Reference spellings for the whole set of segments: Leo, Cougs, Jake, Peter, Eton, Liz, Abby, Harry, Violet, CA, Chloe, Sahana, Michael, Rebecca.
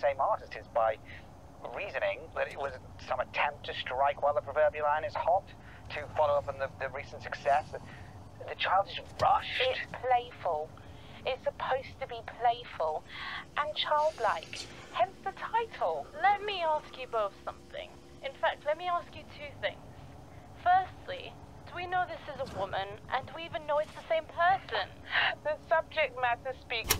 Same artist is by reasoning that it was some attempt to strike while the proverbial iron is hot, to follow up on the recent success. The child is rushed. It's playful. It's supposed to be playful and childlike, hence the title. Let me ask you both something. In fact, let me ask you two things. Firstly, do we know this is a woman, and do we even know it's the same person? The subject matter speaks.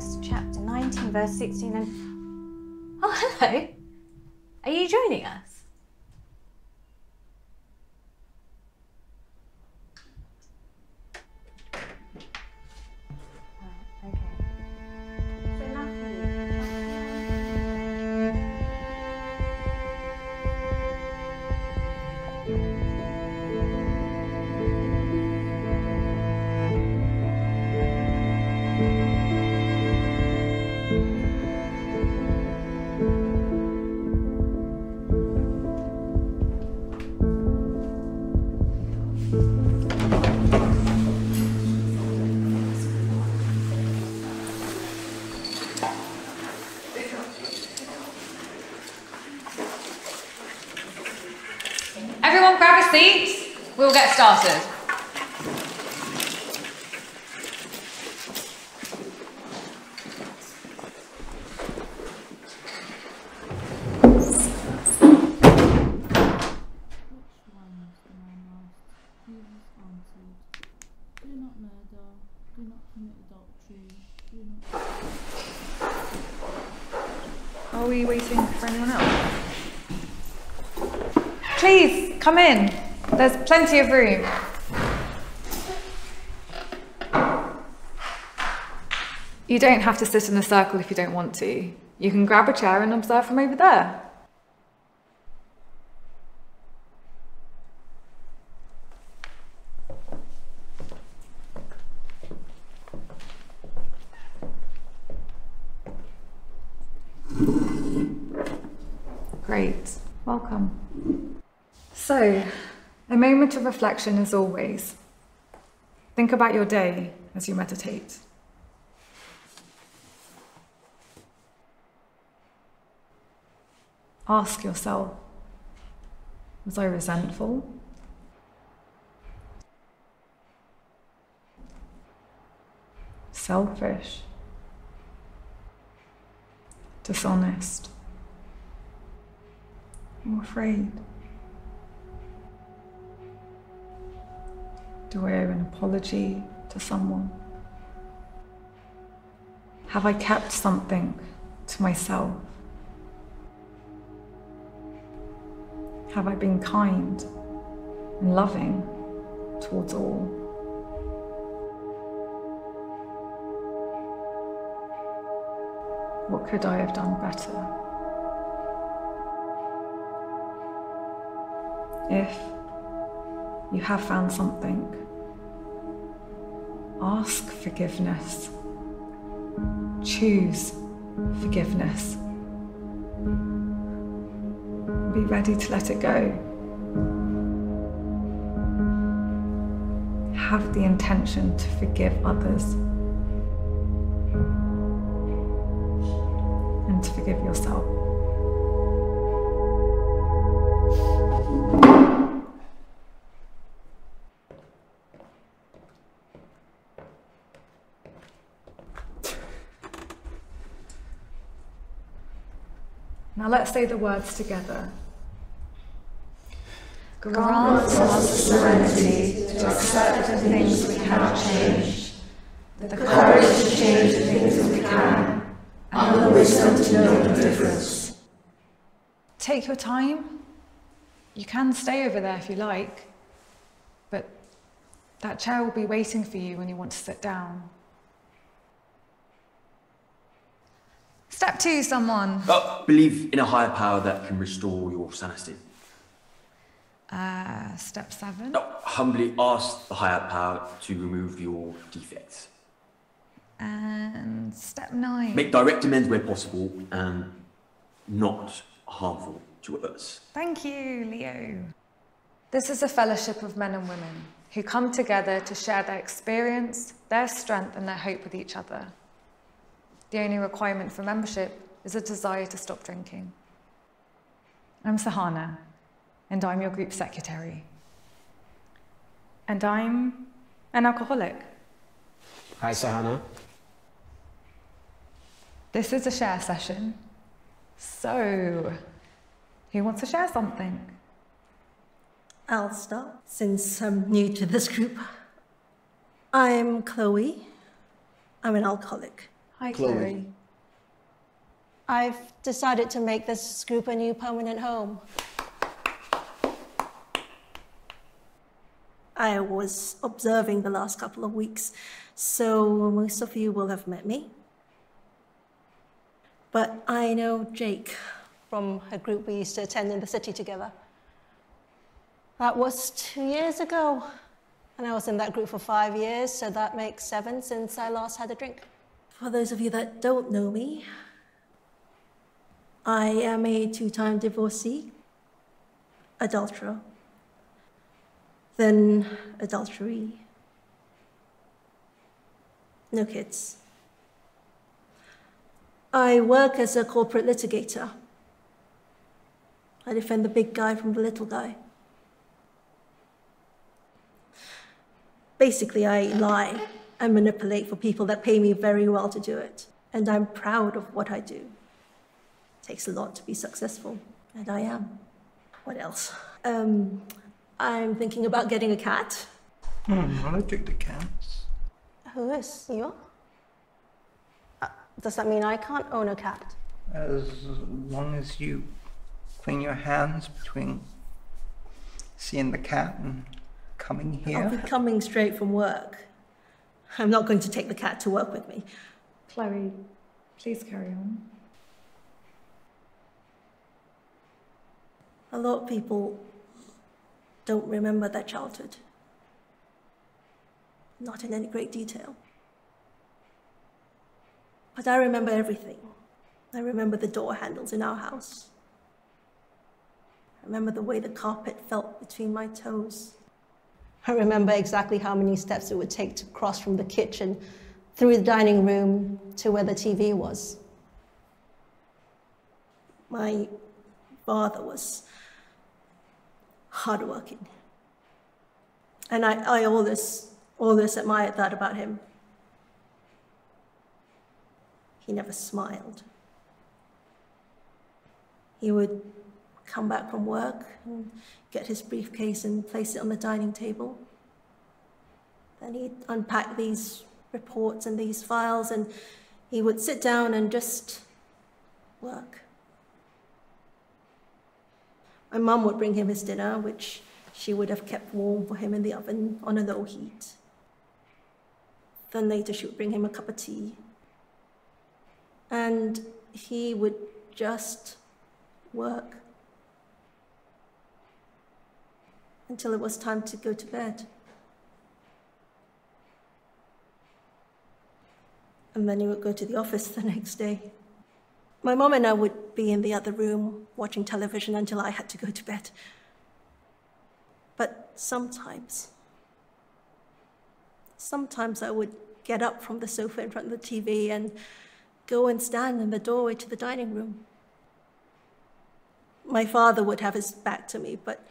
Numbers, chapter 19, verse 16 and... Oh, hello. Are you joining us? Right, okay. So nothing. We'll get started. Are we waiting for anyone else? Please, come in. There's plenty of room. You don't have to sit in a circle if you don't want to. You can grab a chair and observe from over there. Great. Welcome. So, a moment of reflection as always. Think about your day as you meditate. Ask yourself, was I resentful? Selfish? Dishonest? Or afraid? Do I owe an apology to someone? Have I kept something to myself? Have I been kind and loving towards all? What could I have done better? If you have found something, ask forgiveness. Choose forgiveness. Be ready to let it go. Have the intention to forgive others and to forgive yourself. Now let's say the words together. Grant us the serenity to accept the things we cannot change, the courage to change the things that we can, and the wisdom to know the difference. Take your time. You can stay over there if you like, but that chair will be waiting for you when you want to sit down. Step two, someone. Oh, believe in a higher power that can restore your sanity. Step seven. No, humbly ask the higher power to remove your defects. And step nine. Make direct amends where possible and not harmful to others. Thank you, Leo. This is a fellowship of men and women who come together to share their experience, their strength and their hope with each other. The only requirement for membership is a desire to stop drinking. I'm Sahana, and I'm your group secretary. And I'm an alcoholic. Hi, Sahana. This is a share session. So, who wants to share something? I'll start, since I'm new to this group. I'm Chloe. I'm an alcoholic. Hi, Chloe. I've decided to make this group a new permanent home. I was observing the last couple of weeks, so most of you will have met me. But I know Jake from a group we used to attend in the city together. That was 2 years ago, and I was in that group for 5 years, so that makes 7 since I last had a drink. For those of you that don't know me, I am a 2-time divorcee, adulterer, then adultery, no kids. I work as a corporate litigator. I defend the big guy from the little guy. Basically, I lie and manipulate for people that pay me very well to do it. And I'm proud of what I do. Takes a lot to be successful, and I am. What else? I'm thinking about getting a cat. I'm allergic to cats. Who is? You? Does that mean I can't own a cat? As long as you clean your hands between seeing the cat and coming here. I'll be coming straight from work. I'm not going to take the cat to work with me. Chloe, please carry on. A lot of people don't remember their childhood. Not in any great detail. But I remember everything. I remember the door handles in our house. I remember the way the carpet felt between my toes. I remember exactly how many steps it would take to cross from the kitchen through the dining room to where the TV was. My father was hardworking, and I always admired that about him. He never smiled. He would come back from work and get his briefcase and place it on the dining table. Then he'd unpack these reports and these files, and he would sit down and just work. My mum would bring him his dinner, which she would have kept warm for him in the oven on a low heat. Then later she would bring him a cup of tea. And he would just work until it was time to go to bed. And then he would go to the office the next day. My mom and I would be in the other room watching television until I had to go to bed. But sometimes I would get up from the sofa in front of the TV and go and stand in the doorway to the dining room. My father would have his back to me, but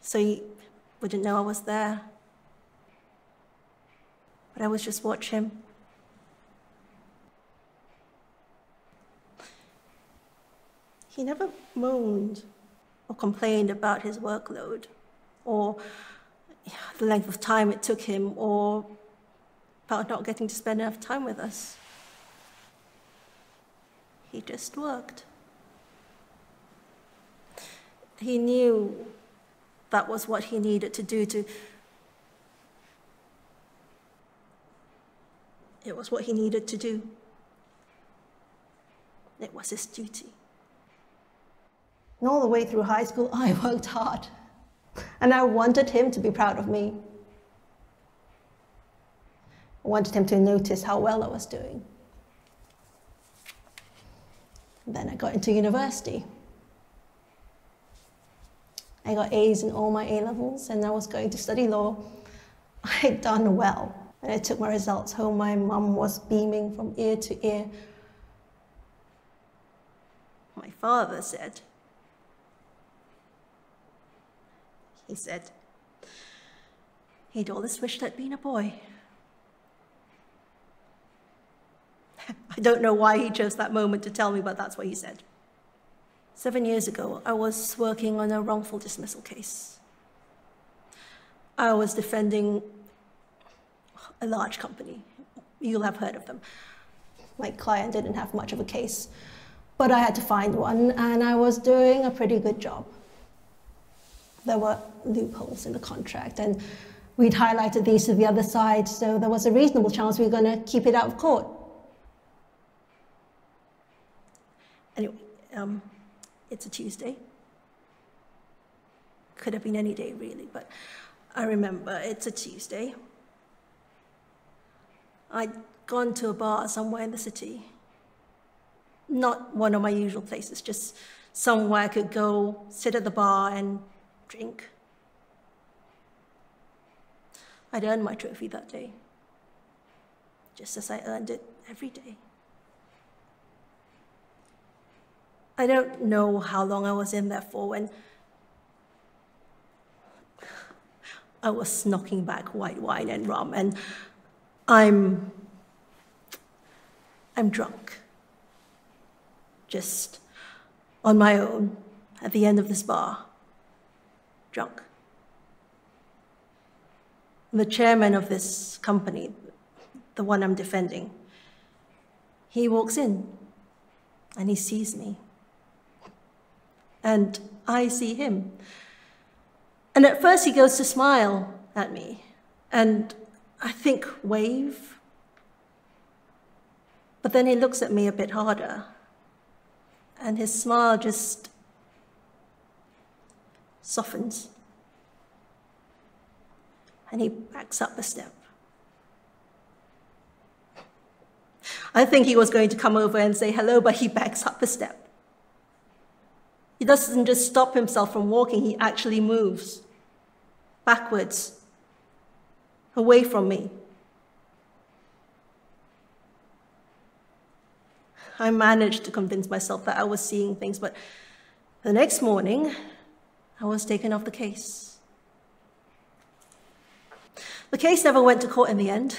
so he wouldn't know I was there. But I would just watch him. He never moaned or complained about his workload or the length of time it took him or about not getting to spend enough time with us. He just worked. He knew that was what he needed to do to... It was what he needed to do. It was his duty. And all the way through high school, I worked hard. And I wanted him to be proud of me. I wanted him to notice how well I was doing. And then I got into university. I got A's in all my A-levels, and I was going to study law. I had done well, and I took my results home. My mum was beaming from ear to ear. My father said, he'd always wished I'd been a boy. I don't know why he chose that moment to tell me, but that's what he said. 7 years ago, I was working on a wrongful dismissal case. I was defending a large company. You'll have heard of them. like client didn't have much of a case, but I had to find one, and I was doing a pretty good job. There were loopholes in the contract, and we'd highlighted these to the other side, so there was a reasonable chance we were going to keep it out of court. Anyway, it's a Tuesday. Could have been any day, really, but I remember it's a Tuesday. I'd gone to a bar somewhere in the city. Not one of my usual places, just somewhere I could go, sit at the bar and drink. I'd earned my trophy that day, just as I earned it every day. I don't know how long I was in there for when I was snocking back white wine and rum, and I'm drunk. Just on my own at the end of this bar, drunk. The chairman of this company, the one I'm defending, he walks in and he sees me. And I see him. And at first he goes to smile at me and I think wave. But then he looks at me a bit harder and his smile just softens. And he backs up a step. I think he was going to come over and say hello, but he backs up a step. He doesn't just stop himself from walking, he actually moves backwards, away from me. I managed to convince myself that I was seeing things, but the next morning, I was taken off the case. The case never went to court in the end.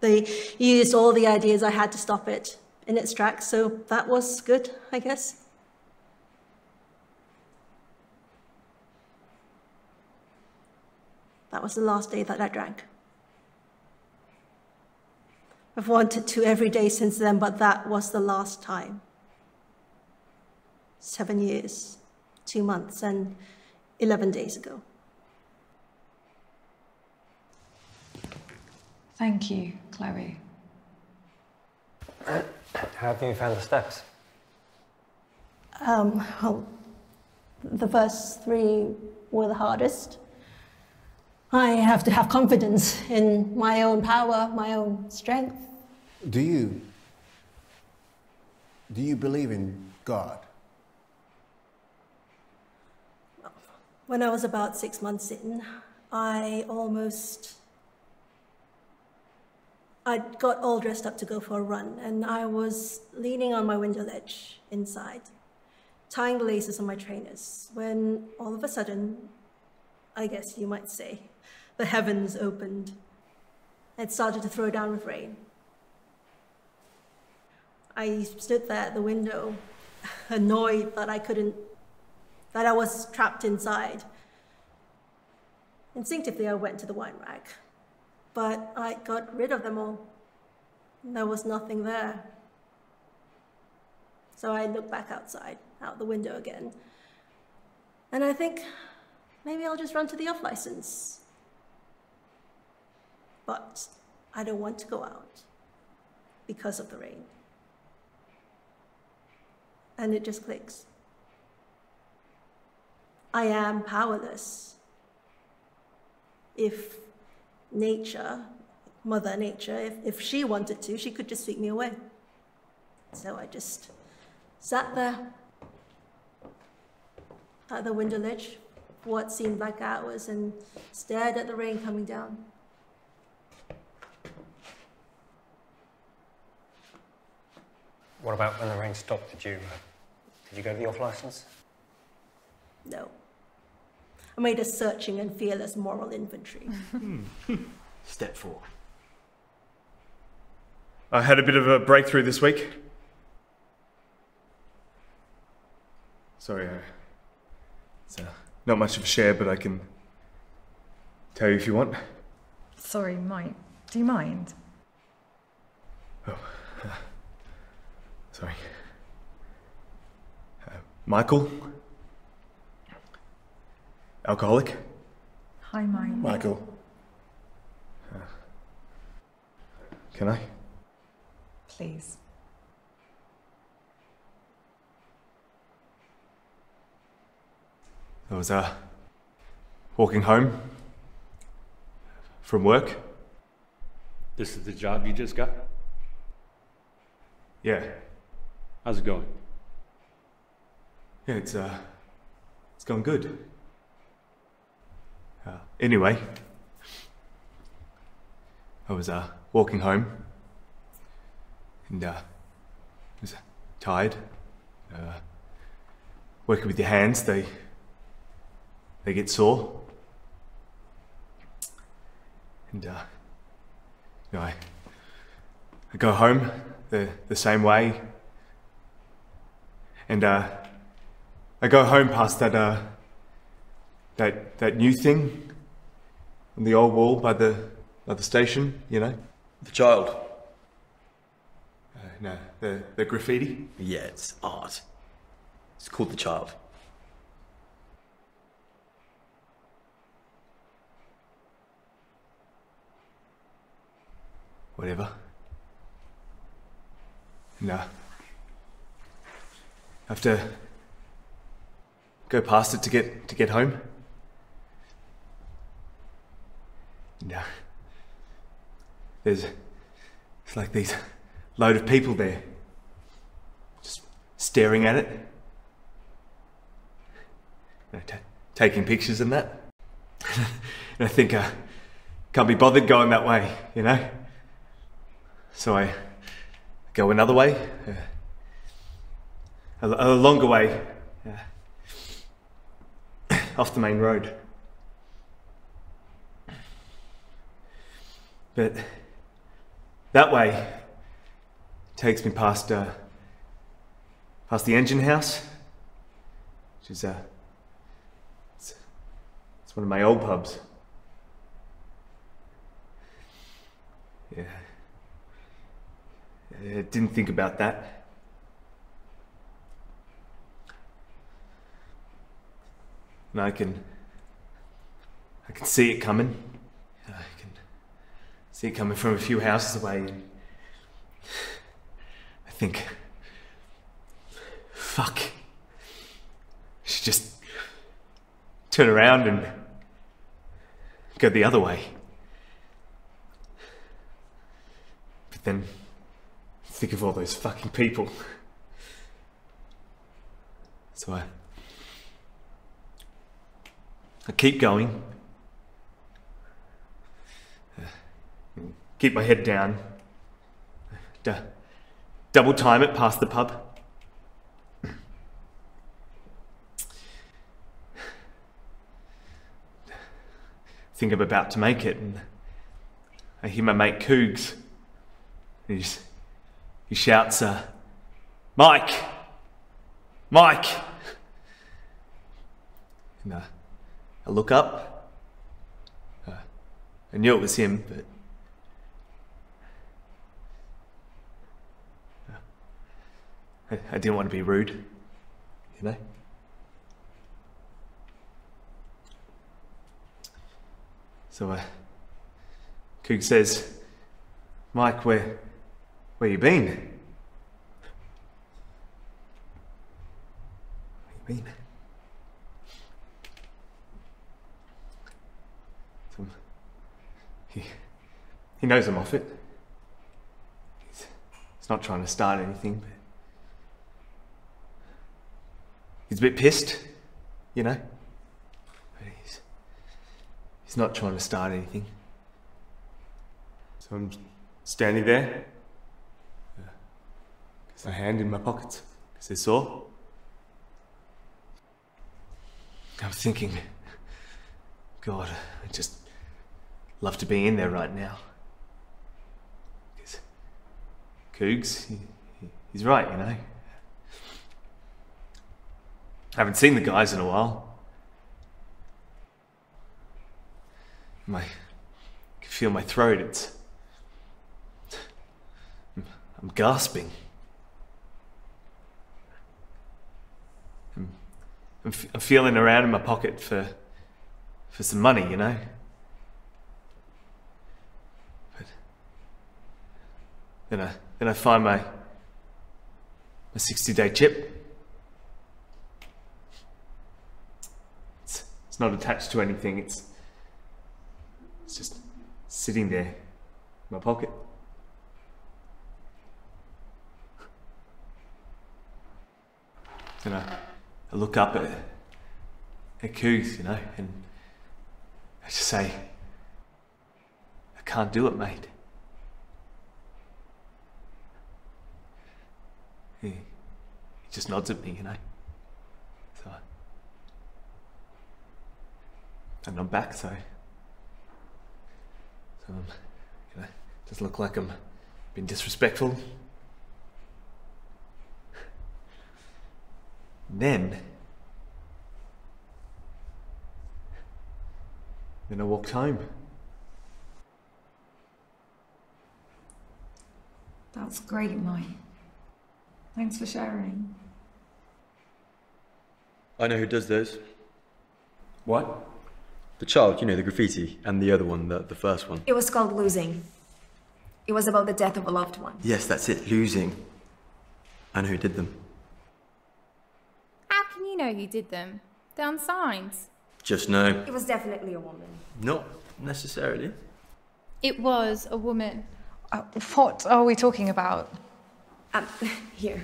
They used all the ideas I had to stop it in its tracks, so that was good, I guess. That was the last day that I drank. I've wanted to every day since then, but that was the last time. 7 years, 2 months, and 11 days ago. Thank you, Chloe. How have you found the steps? Well, the first three were the hardest. I have to have confidence in my own power, my own strength. Do you believe in God? When I was about 6 months in, I got all dressed up to go for a run, and I was leaning on my window ledge inside, tying the laces on my trainers, when all of a sudden, I guess you might say, the heavens opened. It started to throw down with rain. I stood there at the window, annoyed that I was trapped inside. Instinctively, I went to the wine rack. But I got rid of them all. There was nothing there. So I looked back outside, out the window again. And I think, maybe I'll just run to the off-license. But I don't want to go out because of the rain. And it just clicks. I am powerless. If nature, Mother Nature, if she wanted to, she could just sweep me away. So I just sat there at the window ledge for what seemed like hours and stared at the rain coming down. What about when the rain stopped? Did you go to the off-license? No. I made a searching and fearless moral inventory. Step 4. I had a bit of a breakthrough this week. Sorry, it's not much of a share, but I can tell you if you want. Sorry, Mike. Do you mind? Oh, Sorry. Michael? Alcoholic? Hi, Mike. Michael. Can I? Please. I was walking home from work. This is the job you just got? Yeah. How's it going? Yeah, it's going good. Anyway, I was walking home, and I was tired. Working with your hands, they get sore, and you know, I go home the same way, and I go home past that that new thing on the old wall by the station, you know? The child. No, the graffiti. Yeah, it's art. It's called The Child. Whatever. No. I have to go past it to get home. No. It's like these load of people there, just staring at it, you know, taking pictures and that. And I think I can't be bothered going that way, you know. So I go another way, a longer way, off the main road. But that way takes me past past the engine house, which is it's one of my old pubs. Yeah, I didn't think about that. And I can see it coming. See it coming from a few houses away. I think, fuck. I should just turn around and go the other way. But then, think of all those fucking people. So I keep going. Keep my head down. Double time it past the pub. Think I'm about to make it, and I hear my mate Cougs. He shouts, "Mike! Mike!" And I look up. I knew it was him, but I didn't want to be rude, you know? So, Coog says, "Mike, where you been? Where you been?" So, he knows I'm off it. He's not trying to start anything, but he's a bit pissed, you know? He's not trying to start anything. So I'm standing there, with my hand in my pockets, because they're sore. I'm thinking, God, I'd just love to be in there right now. Because Cougs, he's right, you know? I haven't seen the guys in a while. I can feel my throat. I'm gasping. I'm feeling around in my pocket for some money, you know? But then I find my 60-day chip. It's not attached to anything, it's just sitting there in my pocket. Then I look up at Cougs, you know, and I just say, I can't do it, mate. He just nods at me, you know. So I nod back, so I'm, you know, doesn't look like I'm being disrespectful. Then I walked home. That's great, Mike. Thanks for sharing. I know who does those. What? The child, you know, the graffiti, and the other one, the first one. It was called Losing. It was about the death of a loved one. Yes, that's it, Losing. I know who did them. You know who did them? They're on signs. Just know. It was definitely a woman. Not necessarily. It was a woman. What are we talking about? Here.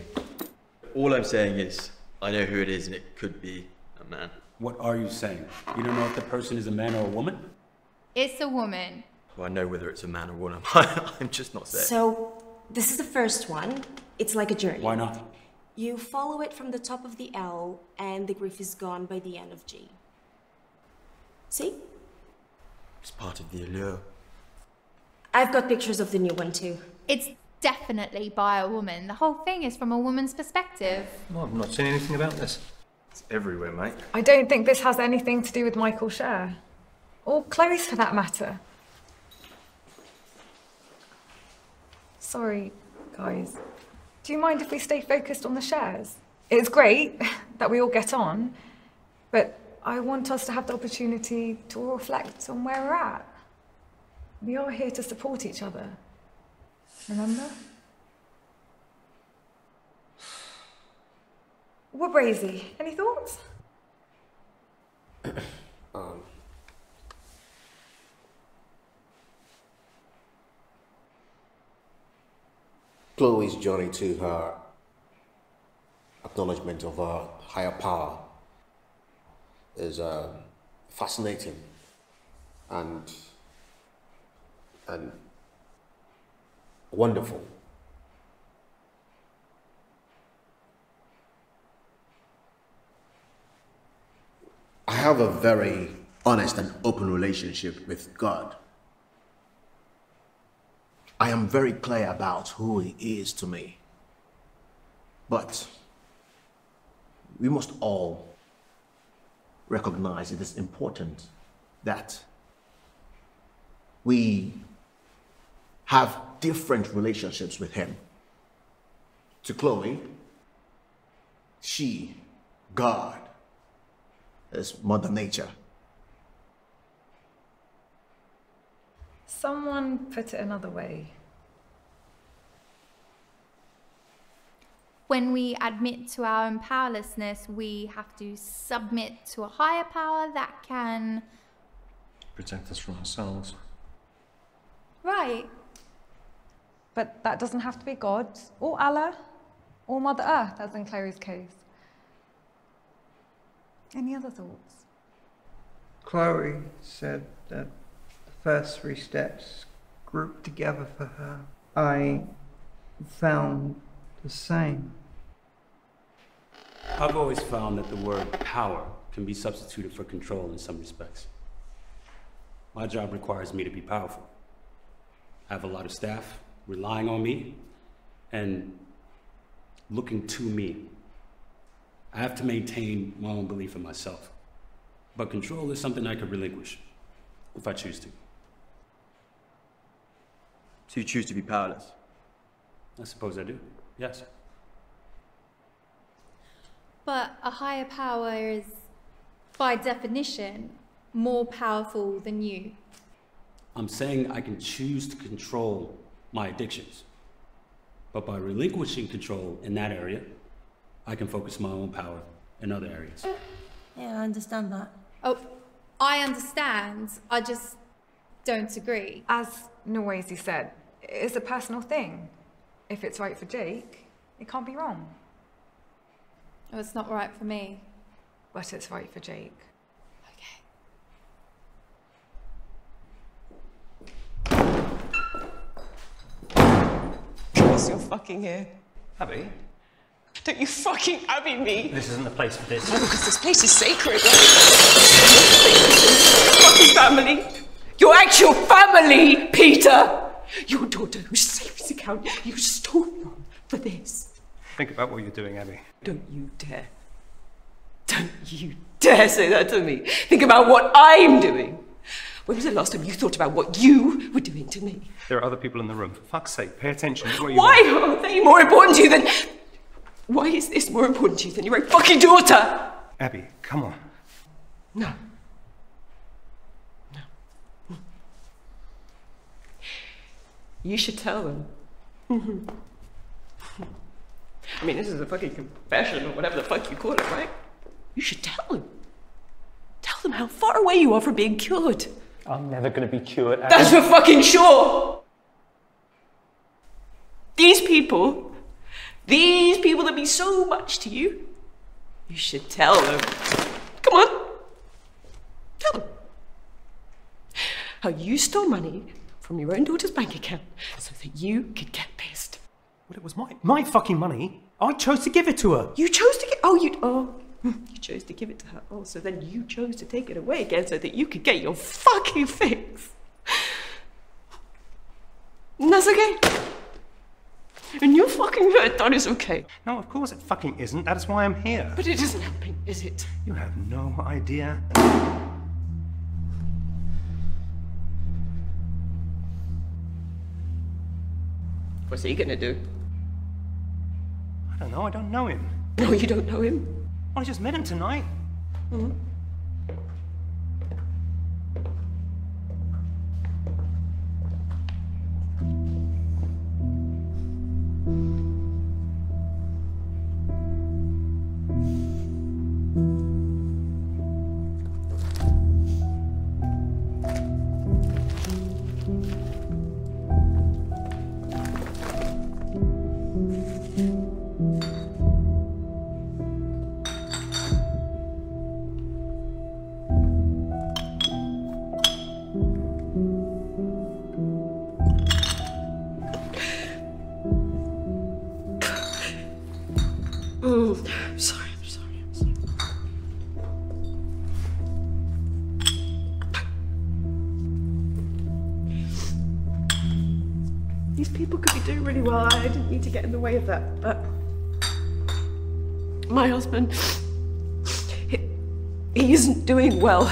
All I'm saying is, I know who it is, and it could be a man. What are you saying? You don't know if the person is a man or a woman? It's a woman. Well, I know whether it's a man or a woman. I'm just not saying. So, this is the first one. It's like a journey. Why not? You follow it from the top of the L, and the grief is gone by the end of G. See? It's part of the allure. I've got pictures of the new one too. It's definitely by a woman. The whole thing is from a woman's perspective. Well, I've not seen anything about this. It's everywhere, mate. I don't think this has anything to do with Michael Scher. Or Chloe's for that matter. Sorry, guys. Do you mind if we stay focused on the shares? It's great that we all get on, but I want us to have the opportunity to reflect on where we're at. We are here to support each other. Remember? We're brazy. Any thoughts? Chloe's journey to her acknowledgement of her higher power is fascinating and wonderful. I have a very honest and open relationship with God. I am very clear about who he is to me, but we must all recognize it is important that we have different relationships with him. To Chloe, God is Mother Nature. Someone put it another way. When we admit to our own powerlessness, we have to submit to a higher power that can protect us from ourselves. Right. But that doesn't have to be God, or Allah, or Mother Earth, as in Chloe's case. Any other thoughts? Chloe said that first three steps grouped together for her. I found the same. I've always found that the word power can be substituted for control in some respects. My job requires me to be powerful. I have a lot of staff relying on me and looking to me. I have to maintain my own belief in myself, but control is something I can relinquish if I choose to. So you choose to be powerless? I suppose I do, yes. But a higher power is, by definition, more powerful than you. I'm saying I can choose to control my addictions. But by relinquishing control in that area, I can focus my own power in other areas. Yeah, I understand that. Oh, I understand. I just don't agree. As Noisy said, it's a personal thing. If it's right for Jake, it can't be wrong. Oh, it's not right for me. But it's right for Jake. You're fucking here. Abby? Don't you fucking Abby me! This isn't the place for this. No, because this place is sacred. Fucking family! Your actual family, Peter! Your daughter whose savings account you stole from for this. Think about what you're doing, Abby. Don't you dare. Don't you dare say that to me. Think about what I'm doing. When was the last time you thought about what you were doing to me? There are other people in the room. For fuck's sake, pay attention to what you want. Why are they more important to you than... Why is this more important to you than your own fucking daughter? Abby, come on. No. No. You should tell them. I mean, this is a fucking confession or whatever the fuck you call it, right? You should tell them. Tell them how far away you are from being cured. I'm never going to be cured, Abby. That's for fucking sure! These people that mean so much to you, you should tell them. Come on! Tell them. How you stole money from your own daughter's bank account so that you could get pissed. Well, it was my fucking money. I chose to give it to her. You chose to give... You chose to give it to her, so then you chose to take it away again so that you could get your fucking fix. And that's okay. And your fucking hurt, that is okay. No, of course it fucking isn't. That is why I'm here. But it isn't helping, is it? You have no idea. What's he gonna do? I don't know. I don't know him. No, you don't know him. I just met him tonight. Mm-hmm. Get in the way of that, but my husband, he isn't doing well,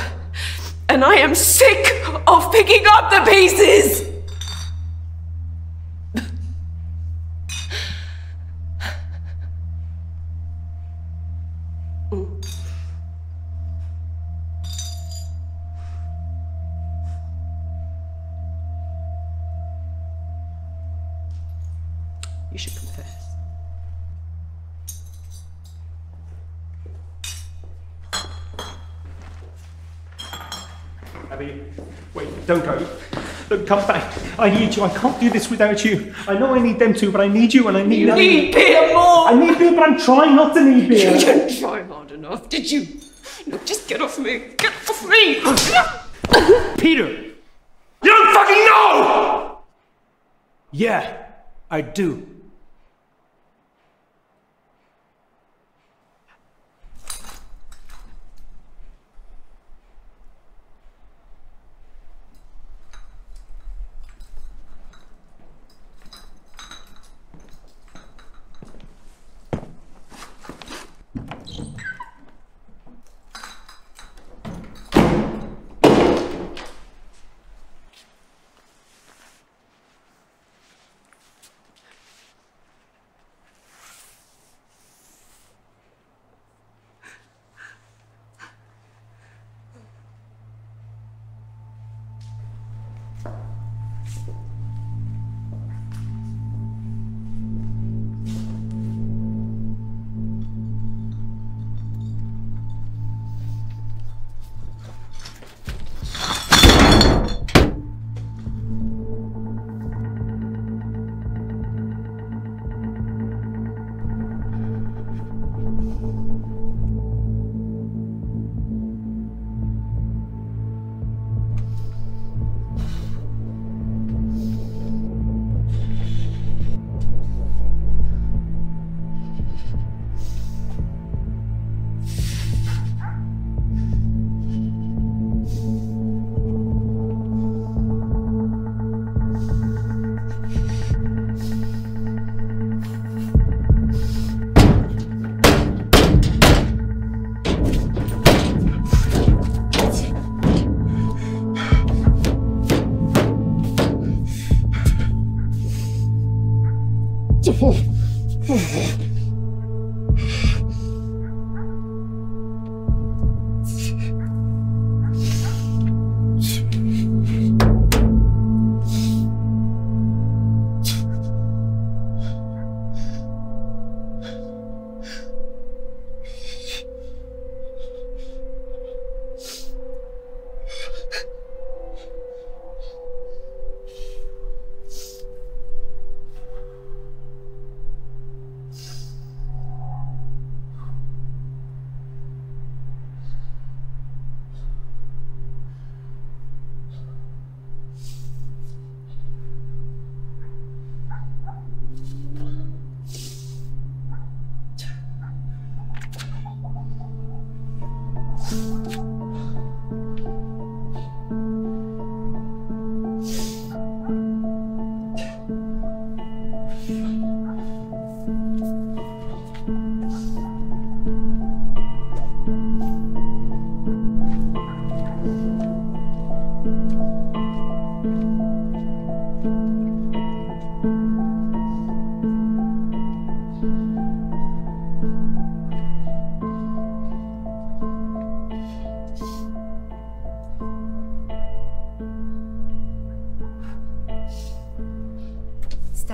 and I am sick of picking up the pieces. Don't go. Look, come back. I need you. I can't do this without you. I know I need them too, but I need you and I need... You need beer more! I need beer, but I'm trying not to need beer. You didn't try hard enough, did you? Look, just get off me. Get off me! Peter! You don't fucking know! Yeah, I do.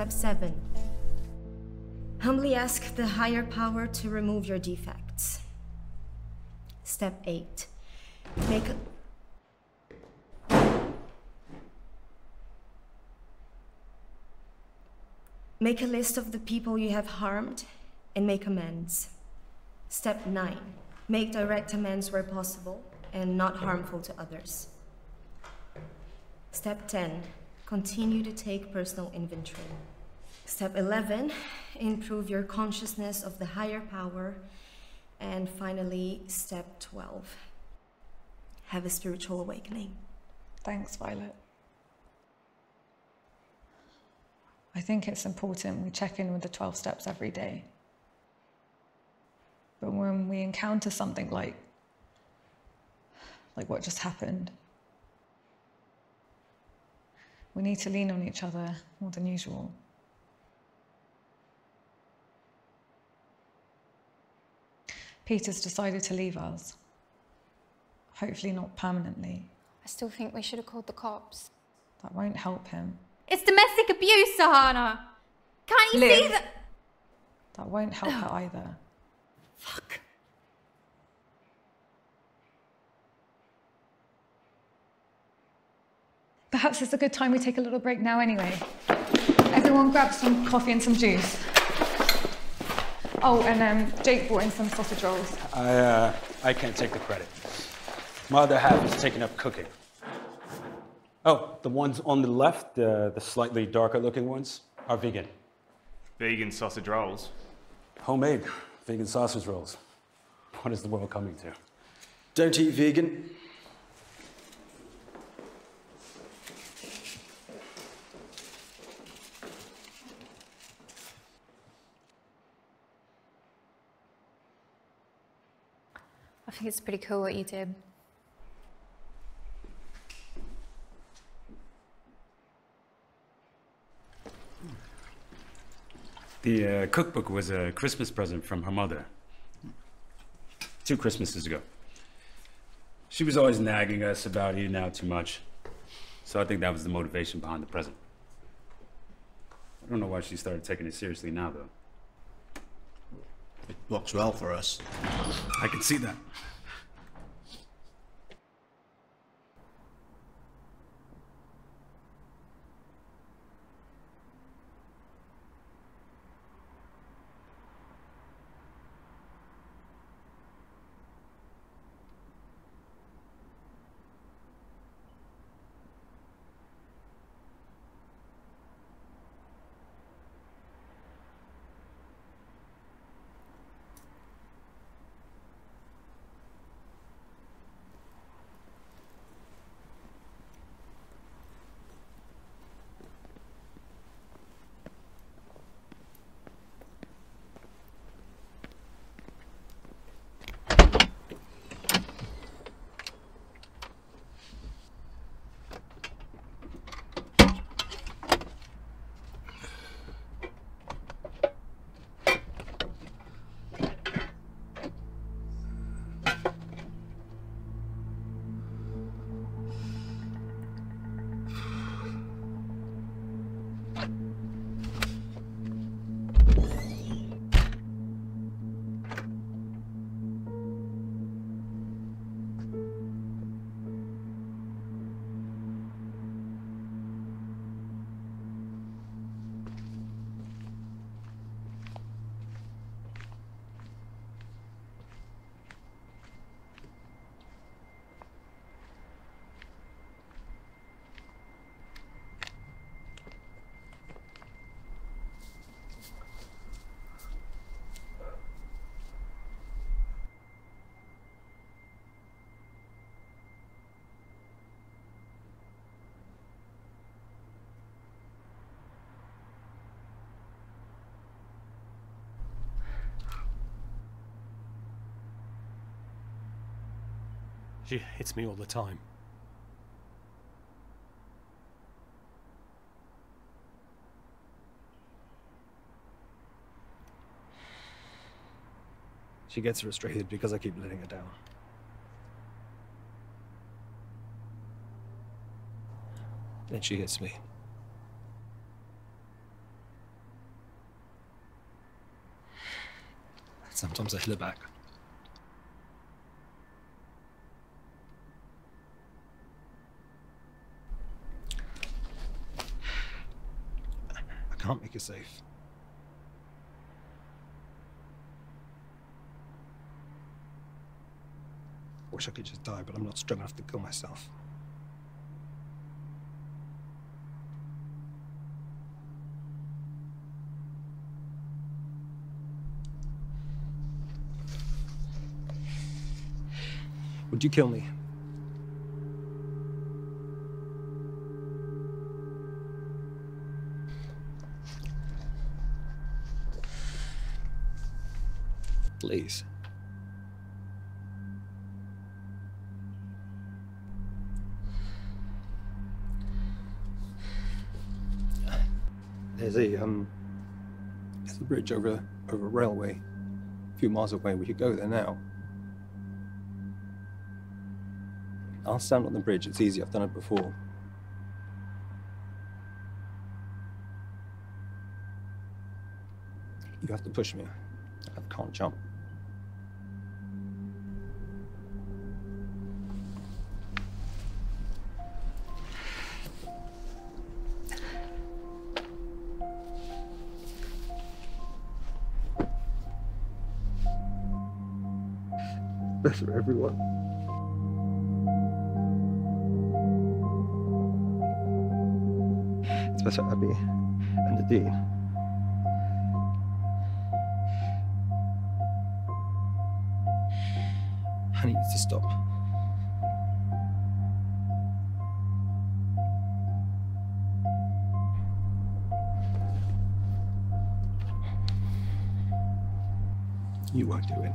7. Humbly ask the higher power to remove your defects. Step 8. Make a... Make a list of the people you have harmed and make amends. Step 9. Make direct amends where possible and not harmful to others. Step 10. Continue to take personal inventory. Step 11, improve your consciousness of the higher power. And finally, step 12, have a spiritual awakening. Thanks, Violet. I think it's important we check in with the 12 steps every day. But when we encounter something like what just happened, we need to lean on each other more than usual. Peter's decided to leave us. Hopefully not permanently. I still think we should have called the cops. That won't help him. It's domestic abuse, Sahana! Can't you see that? That won't help her either. Fuck. Perhaps it's a good time we take a little break now anyway. Everyone grab some coffee and some juice. Oh, and Jake brought in some sausage rolls. I can't take the credit. My other half is taken up cooking. Oh, the ones on the left, the slightly darker looking ones, are vegan. Vegan sausage rolls? Homemade vegan sausage rolls. What is the world coming to? Don't eat vegan. I think it's pretty cool what you did. The cookbook was a Christmas present from her mother 2 Christmases ago. She was always nagging us about eating out too much, so I think that was the motivation behind the present. I don't know why she started taking it seriously now, though. It works well for us. I can see that. She hits me all the time. She gets frustrated because I keep letting her down. Then she hits me. Sometimes I hit her back. I can't make it safe. Wish I could just die, but I'm not strong enough to kill myself. Would you kill me? Please. There's a bridge over a railway, a few miles away. We could go there now. I'll stand on the bridge. It's easy. I've done it before. You have to push me. I can't jump. That's for everyone. Professor Abby and the Dean. I need to stop. You won't do it.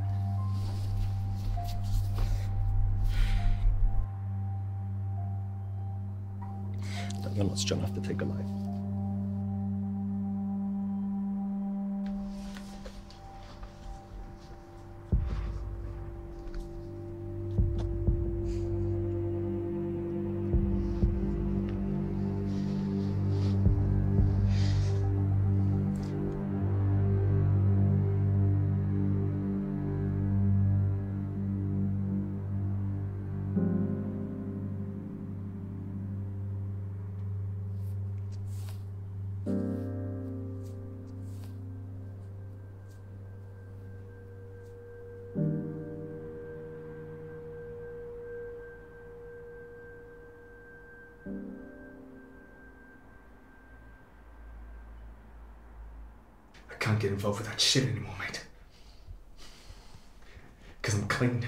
You're not strong enough to take a life. I can't get involved with that shit anymore, mate. Because I'm clean. And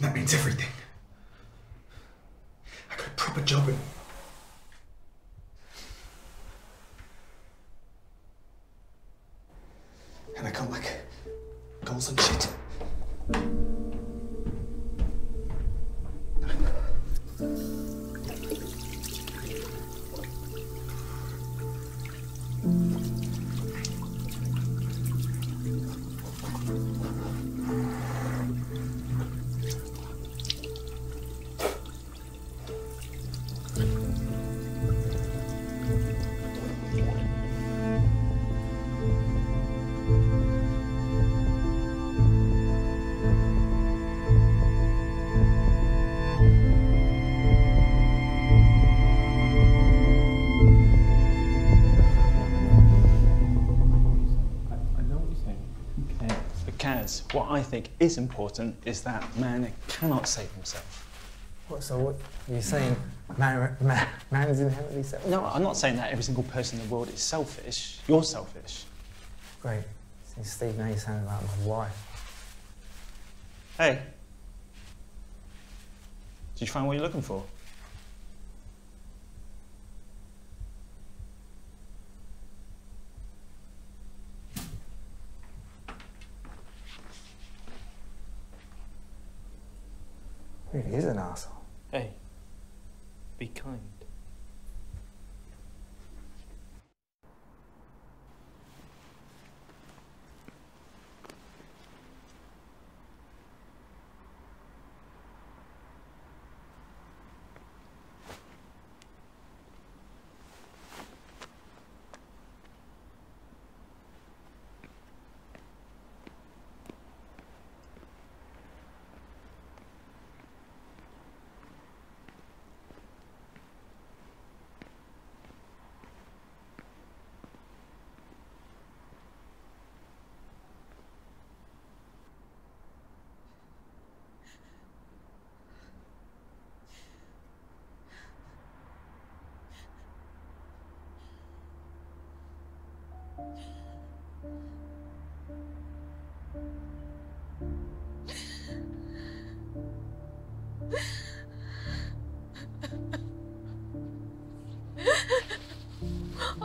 that means everything. I got a proper job and... I got, like, goals and shit. What I think is important is that man cannot save himself. What? So what are you saying? Man is inherently selfish? No, I'm not saying that every single person in the world is selfish. You're selfish. Great. See, Steve, now you're saying about my wife. Hey. Did you find what you're looking for? Dude, he is an arsehole. Hey, be kind.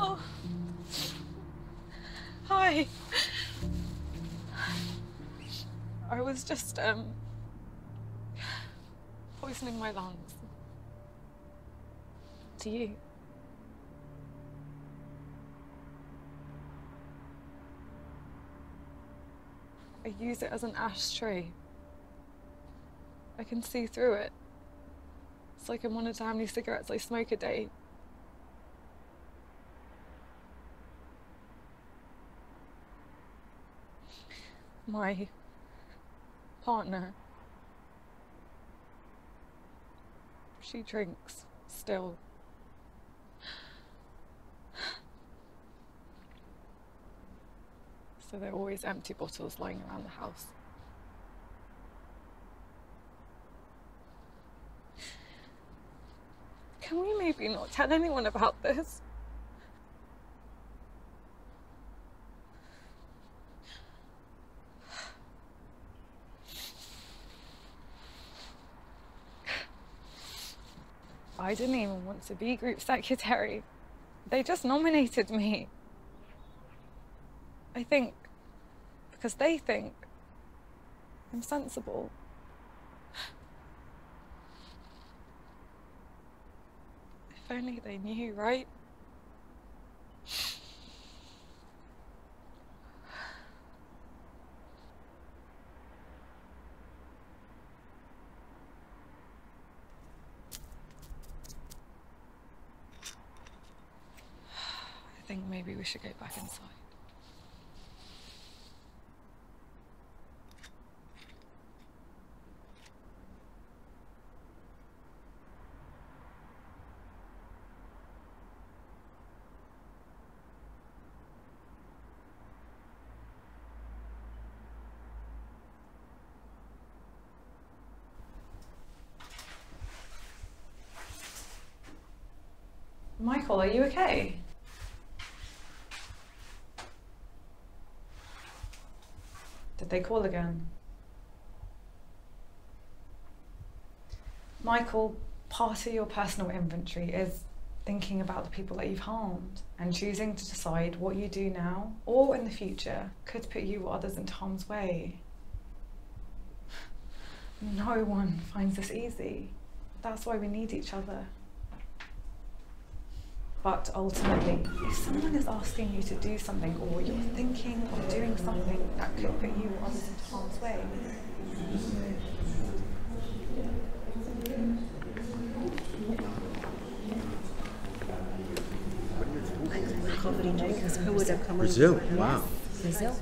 Oh. Hi. I was just poisoning my lungs. To you. I use it as an ashtray. I can see through it. It's like I monitor how many cigarettes I smoke a day. My partner, she drinks still. So there are always empty bottles lying around the house. Can we maybe not tell anyone about this? I didn't even want to be group secretary. They just nominated me. I think because they think I'm sensible. If only they knew, right? I think maybe we should go back inside. Michael, are you okay? Did they call again? Michael, part of your personal inventory is thinking about the people that you've harmed and choosing to decide what you do now or in the future could put you or others into harm's way. No one finds this easy. That's why we need each other. But ultimately, if someone is asking you to do something or you're thinking of doing something that could put you on harm's way, Brazil, wow. Brazil.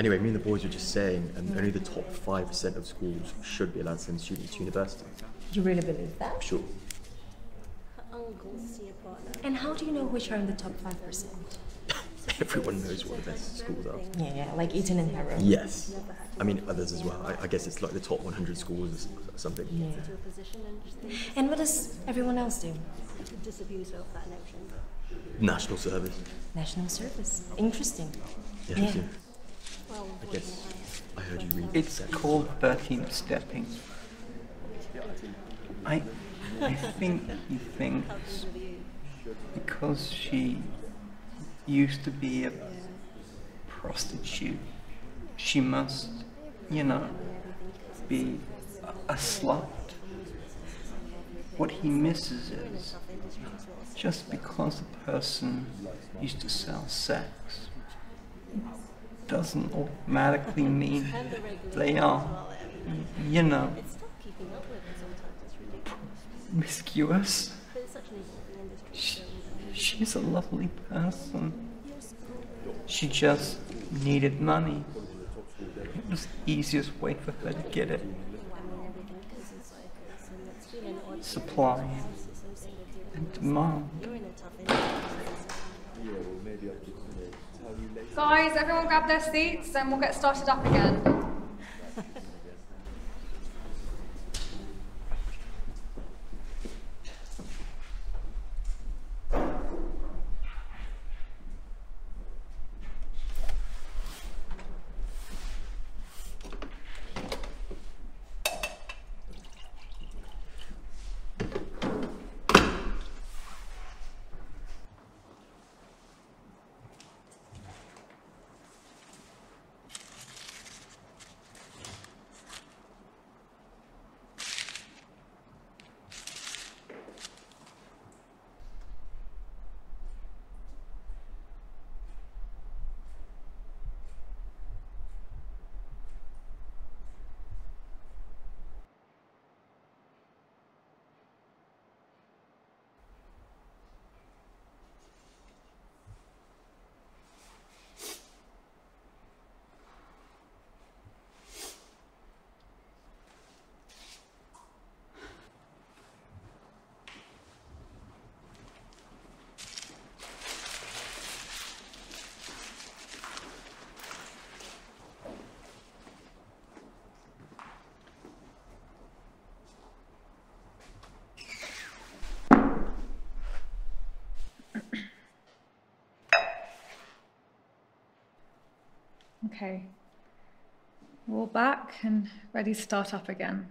Anyway, me and the boys were just saying, only the top 5% of schools should be allowed to send students to university. You really believe that? Sure. And how do you know which are in the top 5%? Everyone knows what the best schools are. Yeah, like Eton and Harrow. Yes. I mean, others as well. I guess it's like the top 100 schools or something. Yeah. And what does everyone else do? National service. National service. Interesting. Yeah. I guess I heard you read. It's called 13th stepping. I think he thinks because she used to be a prostitute, she must, you know, be a slut. What he misses is, just because a person used to sell sex doesn't automatically mean they are, you know, promiscuous. She's a lovely person. She just needed money. It was the easiest way for her to get it. Supply and demand. Guys, everyone grab their seats and we'll get started up again. Okay, we're all back and ready to start up again.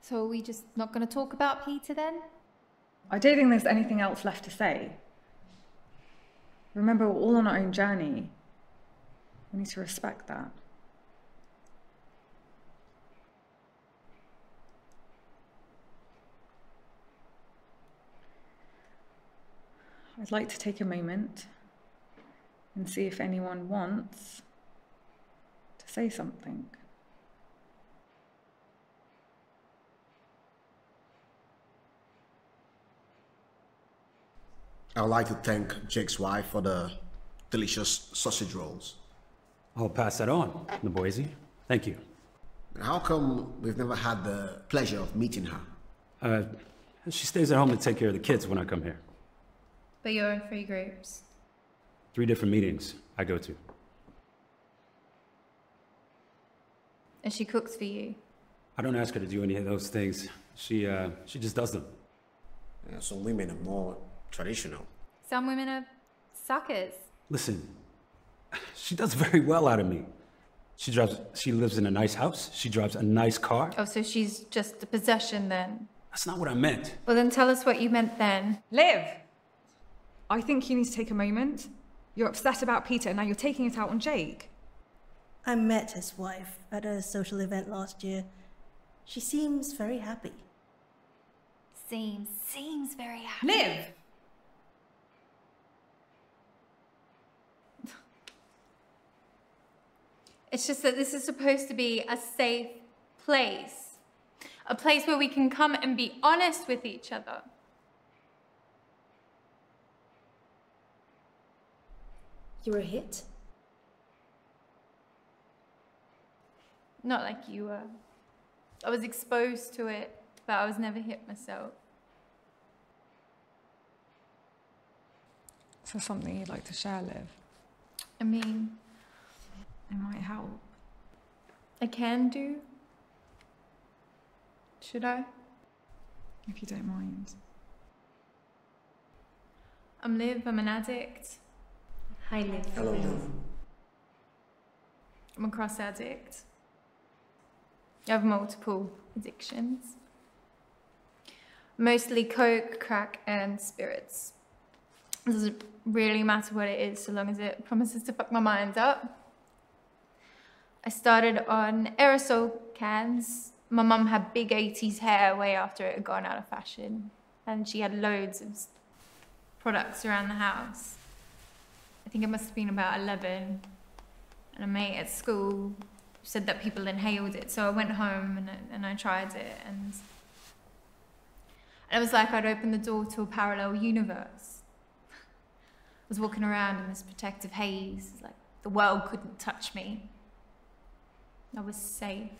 So are we just not going to talk about Peter then? I don't think there's anything else left to say. Remember, we're all on our own journey. We need to respect that. I'd like to take a moment and see if anyone wants to say something. I would like to thank Jake's wife for the delicious sausage rolls. I'll pass that on, Naboise. Thank you. How come we've never had the pleasure of meeting her? She stays at home to take care of the kids when I come here. But you're in three groups. Three different meetings I go to. And she cooks for you? I don't ask her to do any of those things. She just does them. Yeah, some women are more traditional. Some women are suckers. Listen, she does very well out of me. She lives in a nice house. She drives a nice car. Oh, so she's just a possession then? That's not what I meant. Well, then tell us what you meant then. Liv! I think you need to take a moment. You're upset about Peter and now you're taking it out on Jake. I met his wife at a social event last year. She seems very happy. Seems very happy. Liv! It's just that this is supposed to be a safe place. A place where we can come and be honest with each other. You were hit? Not like you were. I was exposed to it, but I was never hit myself. Is there something you'd like to share, Liv? I mean, it might help. I can do. Should I? If you don't mind. I'm Liv, I'm an addict. Hi, Liv. Hello. I'm a cross addict. I have multiple addictions. Mostly coke, crack, and spirits. It doesn't really matter what it is, so long as it promises to fuck my mind up. I started on aerosol cans. My mum had big 80s hair way after it had gone out of fashion, and she had loads of products around the house. I think it must have been about 11, and a mate at school said that people inhaled it, so I went home and I tried it, and it was like I'd opened the door to a parallel universe. I was walking around in this protective haze, like the world couldn't touch me. I was safe.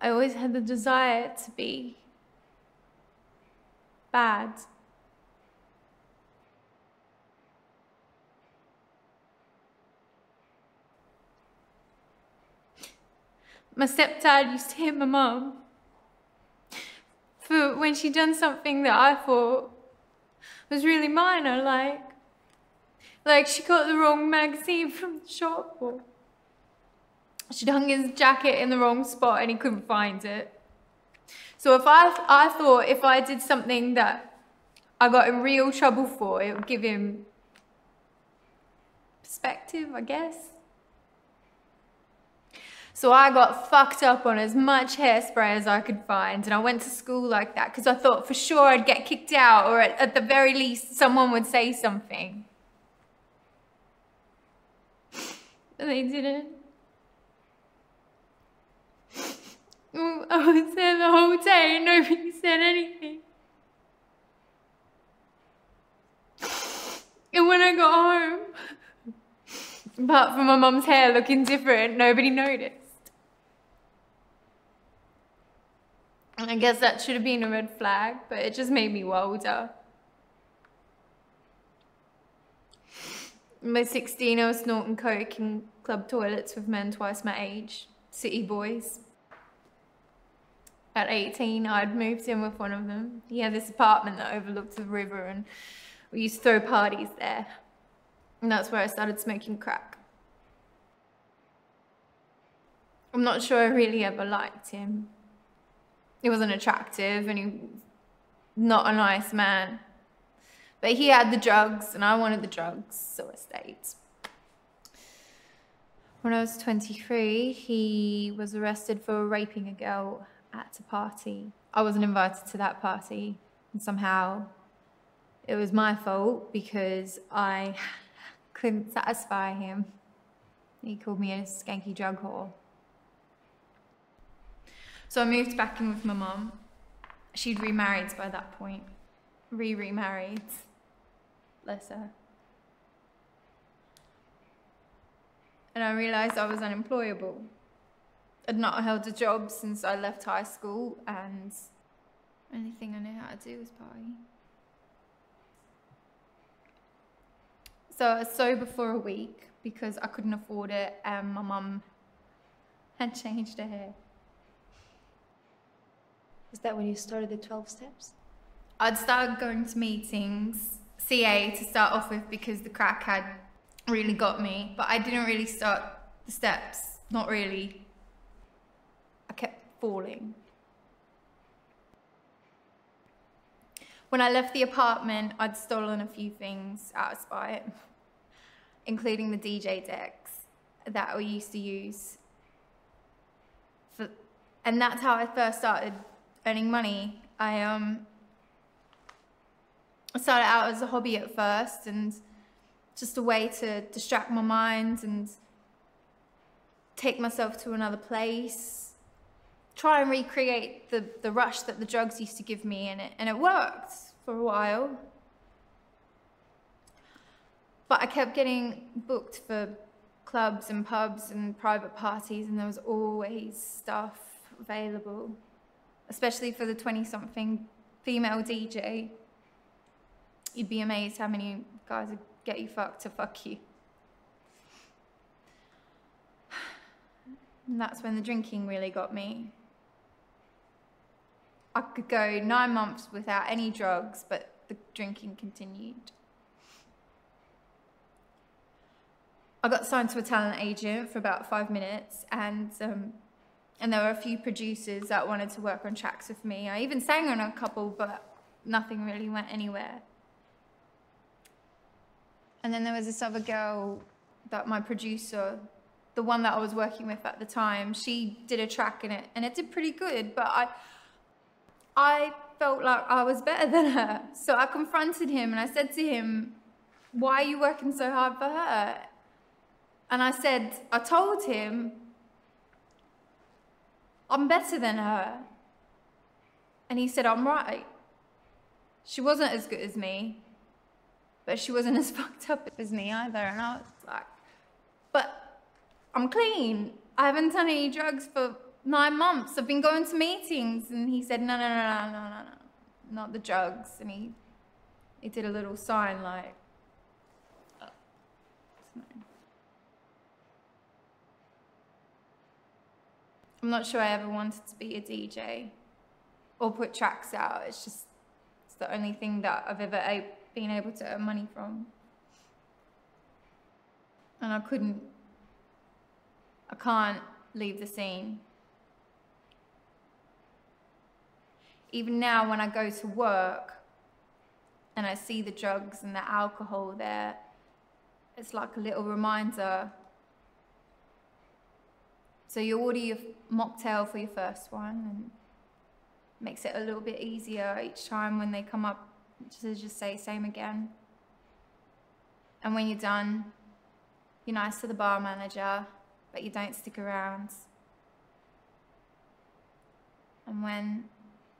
I always had the desire to be bad. My stepdad used to hit my mum for when she'd done something that I thought was really minor, like she got the wrong magazine from the shop, or she'd hung his jacket in the wrong spot and he couldn't find it. So I thought if I did something that I got in real trouble for, it would give him perspective, I guess. So I got fucked up on as much hairspray as I could find, and I went to school like that because I thought for sure I'd get kicked out, or at the very least someone would say something. But they didn't. I was there the whole day and nobody said anything. And when I got home, apart from my mum's hair looking different, nobody noticed. And I guess that should have been a red flag, but it just made me wilder. By 16, I was snorting coke in club toilets with men twice my age, city boys. At 18, I'd moved in with one of them. He had this apartment that overlooked the river, and we used to throw parties there. And that's where I started smoking crack. I'm not sure I really ever liked him. He wasn't attractive, and he was not a nice man. But he had the drugs, and I wanted the drugs, so I stayed. When I was 23, he was arrested for raping a girl at a party. I wasn't invited to that party, and somehow it was my fault because I couldn't satisfy him. He called me a skanky drug whore. So I moved back in with my mum. She'd remarried by that point. Remarried. Bless her. And I realised I was unemployable. I'd not held a job since I left high school, and the only thing I knew how to do was party. So I was sober for a week because I couldn't afford it, and my mum had changed her hair. Is that when you started the 12 steps? I'd started going to meetings, CA to start off with because the crack had really got me, but I didn't really start the steps, not really. I kept falling. When I left the apartment, I'd stolen a few things out of spite, including the DJ decks that we used to use. And that's how I first started earning money. I started out as a hobby at first, and just a way to distract my mind and take myself to another place. Try and recreate the rush that the drugs used to give me, and it worked for a while. But I kept getting booked for clubs and pubs and private parties, and there was always stuff available, especially for the 20-something female DJ. You'd be amazed how many guys would get you fucked to fuck you. And that's when the drinking really got me. I could go 9 months without any drugs, but the drinking continued. I got signed to a talent agent for about 5 minutes, and there were a few producers that wanted to work on tracks with me. I even sang on a couple, but nothing really went anywhere. And then there was this other girl that my producer, the one that I was working with at the time, she did a track in it and it did pretty good, but I felt like I was better than her. So I confronted him and I said to him, why are you working so hard for her? And I told him, I'm better than her. And he said, I'm right. She wasn't as good as me, but she wasn't as fucked up as me either. And I was like, but I'm clean. I haven't done any drugs for 9 months. I've been going to meetings. And he said, no, no, no, no, no, no, no, not the drugs. And he did a little sign like, oh. I'm not sure I ever wanted to be a DJ or put tracks out. It's just, it's the only thing that I've ever been able to earn money from. And I can't leave the scene. Even now when I go to work and I see the drugs and the alcohol there, it's like a little reminder. So you order your mocktail for your first one and it makes it a little bit easier each time when they come up. Just say same again. And when you're done, you're nice to the bar manager, but you don't stick around. And when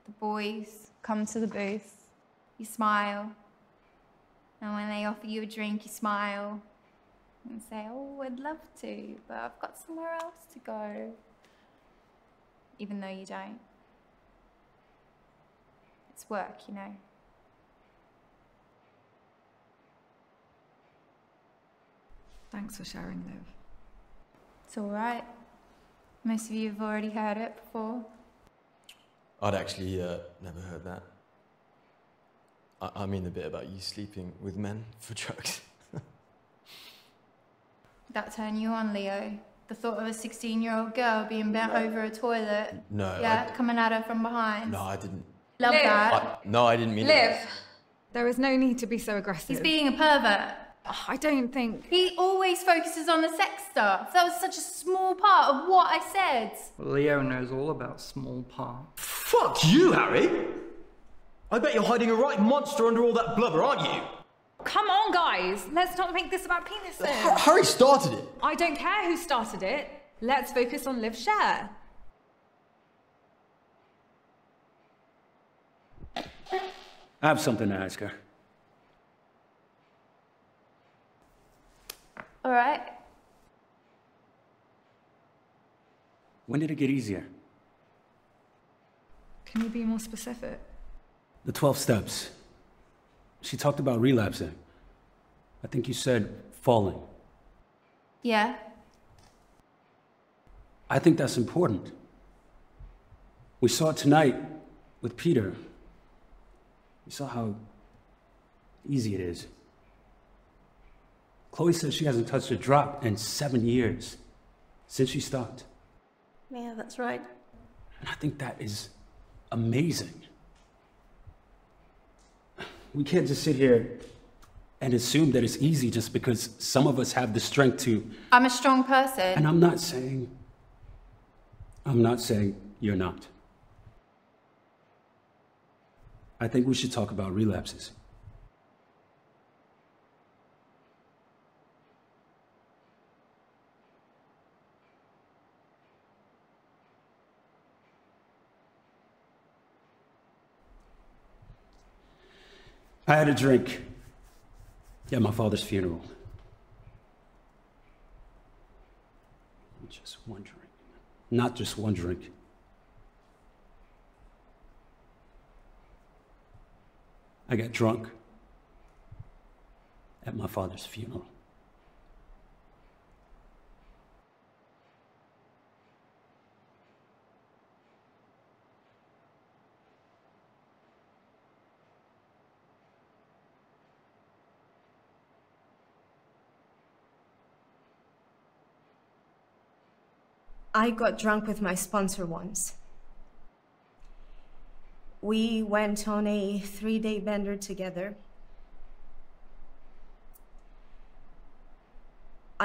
the boys come to the booth, you smile. And when they offer you a drink, you smile and say, oh, I'd love to, but I've got somewhere else to go. Even though you don't. It's work, you know. Thanks for sharing, Liv. It's all right. Most of you have already heard it before. I'd actually never heard that. I mean the bit about you sleeping with men for drugs. That turned you on, Leo. The thought of a 16-year-old girl being bent over a toilet. No. Yeah, coming at her from behind. No, I didn't. Love Liv. That. No, I didn't mean Liv. That. Liv. There is no need to be so aggressive. He's being a pervert. I don't think... He always focuses on the sex stuff. That was such a small part of what I said. Leo knows all about small parts. Fuck you, Harry! I bet you're hiding a right monster under all that blubber, aren't you? Come on, guys. Let's not make this about penises. Harry started it. I don't care who started it. Let's focus on Liv's share. I have something to ask her. All right. When did it get easier? Can you be more specific? The 12 steps. She talked about relapsing. I think you said falling. Yeah. I think that's important. We saw it tonight with Peter. We saw how easy it is. Chloe says she hasn't touched a drop in 7 years, since she stopped. Yeah, that's right. And I think that is amazing. We can't just sit here and assume that it's easy just because some of us have the strength to... I'm a strong person. And I'm not saying you're not. I think we should talk about relapses. I had a drink at my father's funeral. Just one drink. Not just one drink. I got drunk at my father's funeral. I got drunk with my sponsor once. We went on a 3-day bender together.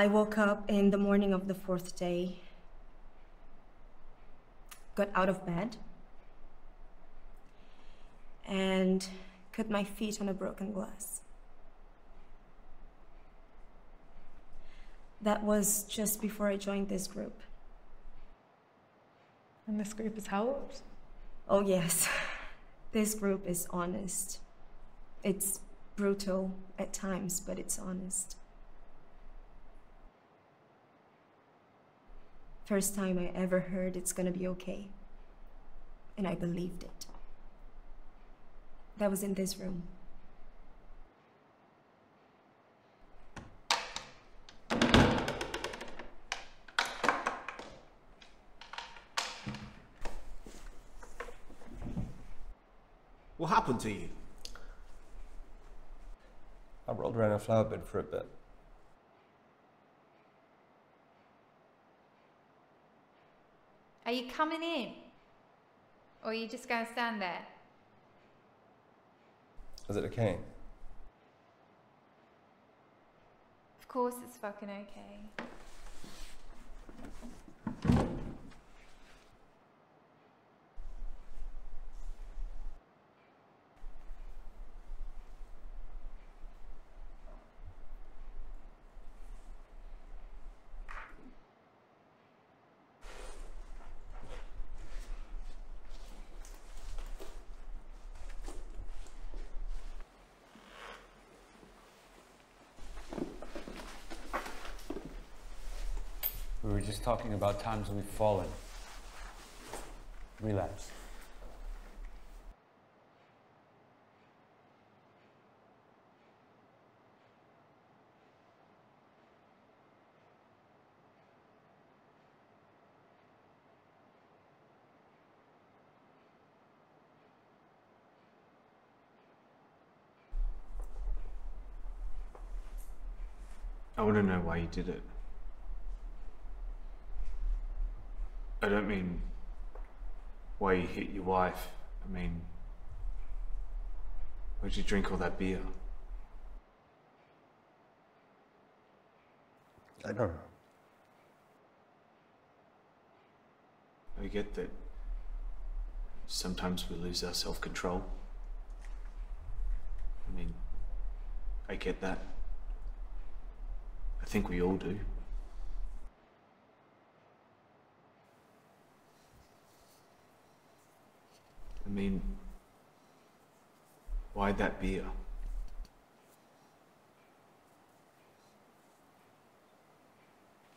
I woke up in the morning of the fourth day, got out of bed, and cut my feet on a broken glass. That was just before I joined this group. And this group is how old? Oh yes, this group is honest. It's brutal at times, but it's honest. First time I ever heard it's gonna be okay. And I believed it. That was in this room. What happened to you? I rolled around a flower bed for a bit. Are you coming in? Or are you just going to stand there? Is it okay? Of course it's fucking okay. We were just talking about times we've fallen. Relapse. I want to know why you did it. I don't mean why you hit your wife. I mean, why'd you drink all that beer? I don't know. I get that sometimes we lose our self-control. I mean, I get that. I think we all do. I mean, why that beer?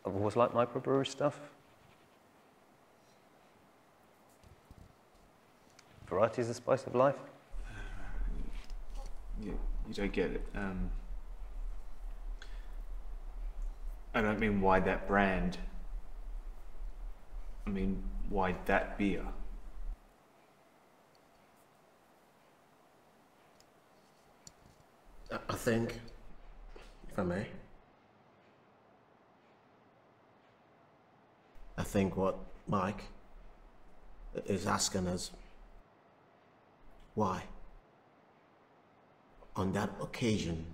I've always liked microbrewery stuff. Variety is the spice of life. You don't get it. I don't mean why that brand. I mean, why that beer? I think, if I may, I think what Mike is asking us, why, on that occasion,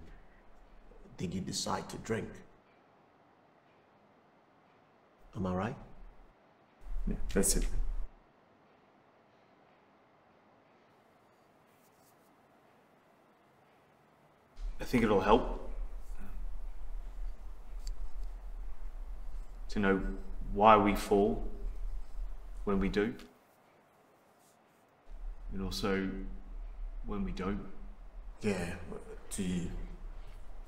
did you decide to drink? Am I right? Yeah, that's it. I think it'll help to know why we fall when we do, and also when we don't. Yeah, to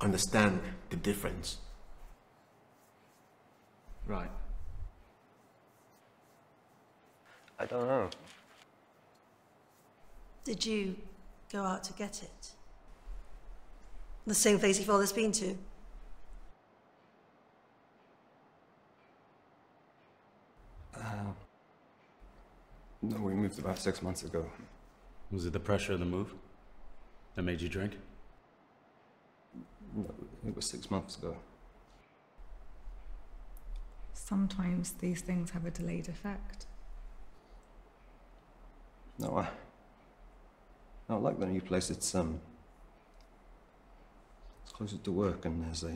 understand the difference. Right. I don't know. Did you go out to get it? The same place you've always been to? No, we moved about 6 months ago. Was it the pressure of the move that made you drink? No, it was 6 months ago. Sometimes these things have a delayed effect. No, I like the new place. It's closer to work, and there's a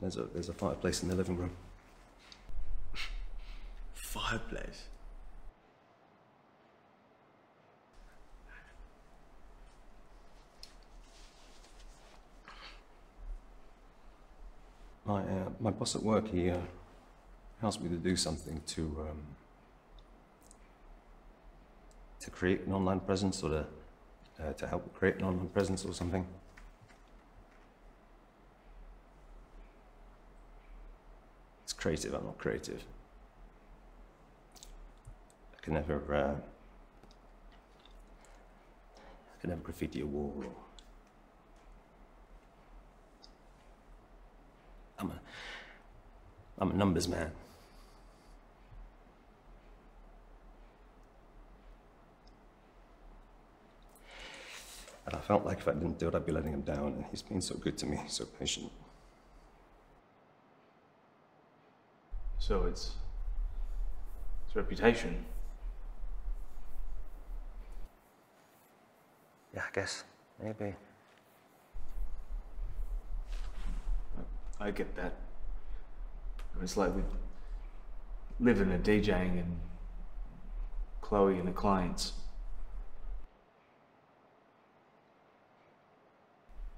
There's a fireplace in the living room. Fireplace? My boss at work, he asked me to do something to create an online presence, or to help create an online presence or something. It's creative. I'm not creative. I can never graffiti a wall. Or I'm a numbers man. And I felt like if I didn't do it, I'd be letting him down, and he's been so good to me, so patient. So it's reputation. Yeah, I guess, maybe. I get that. It's like with Liv and the DJing and Chloe and the clients.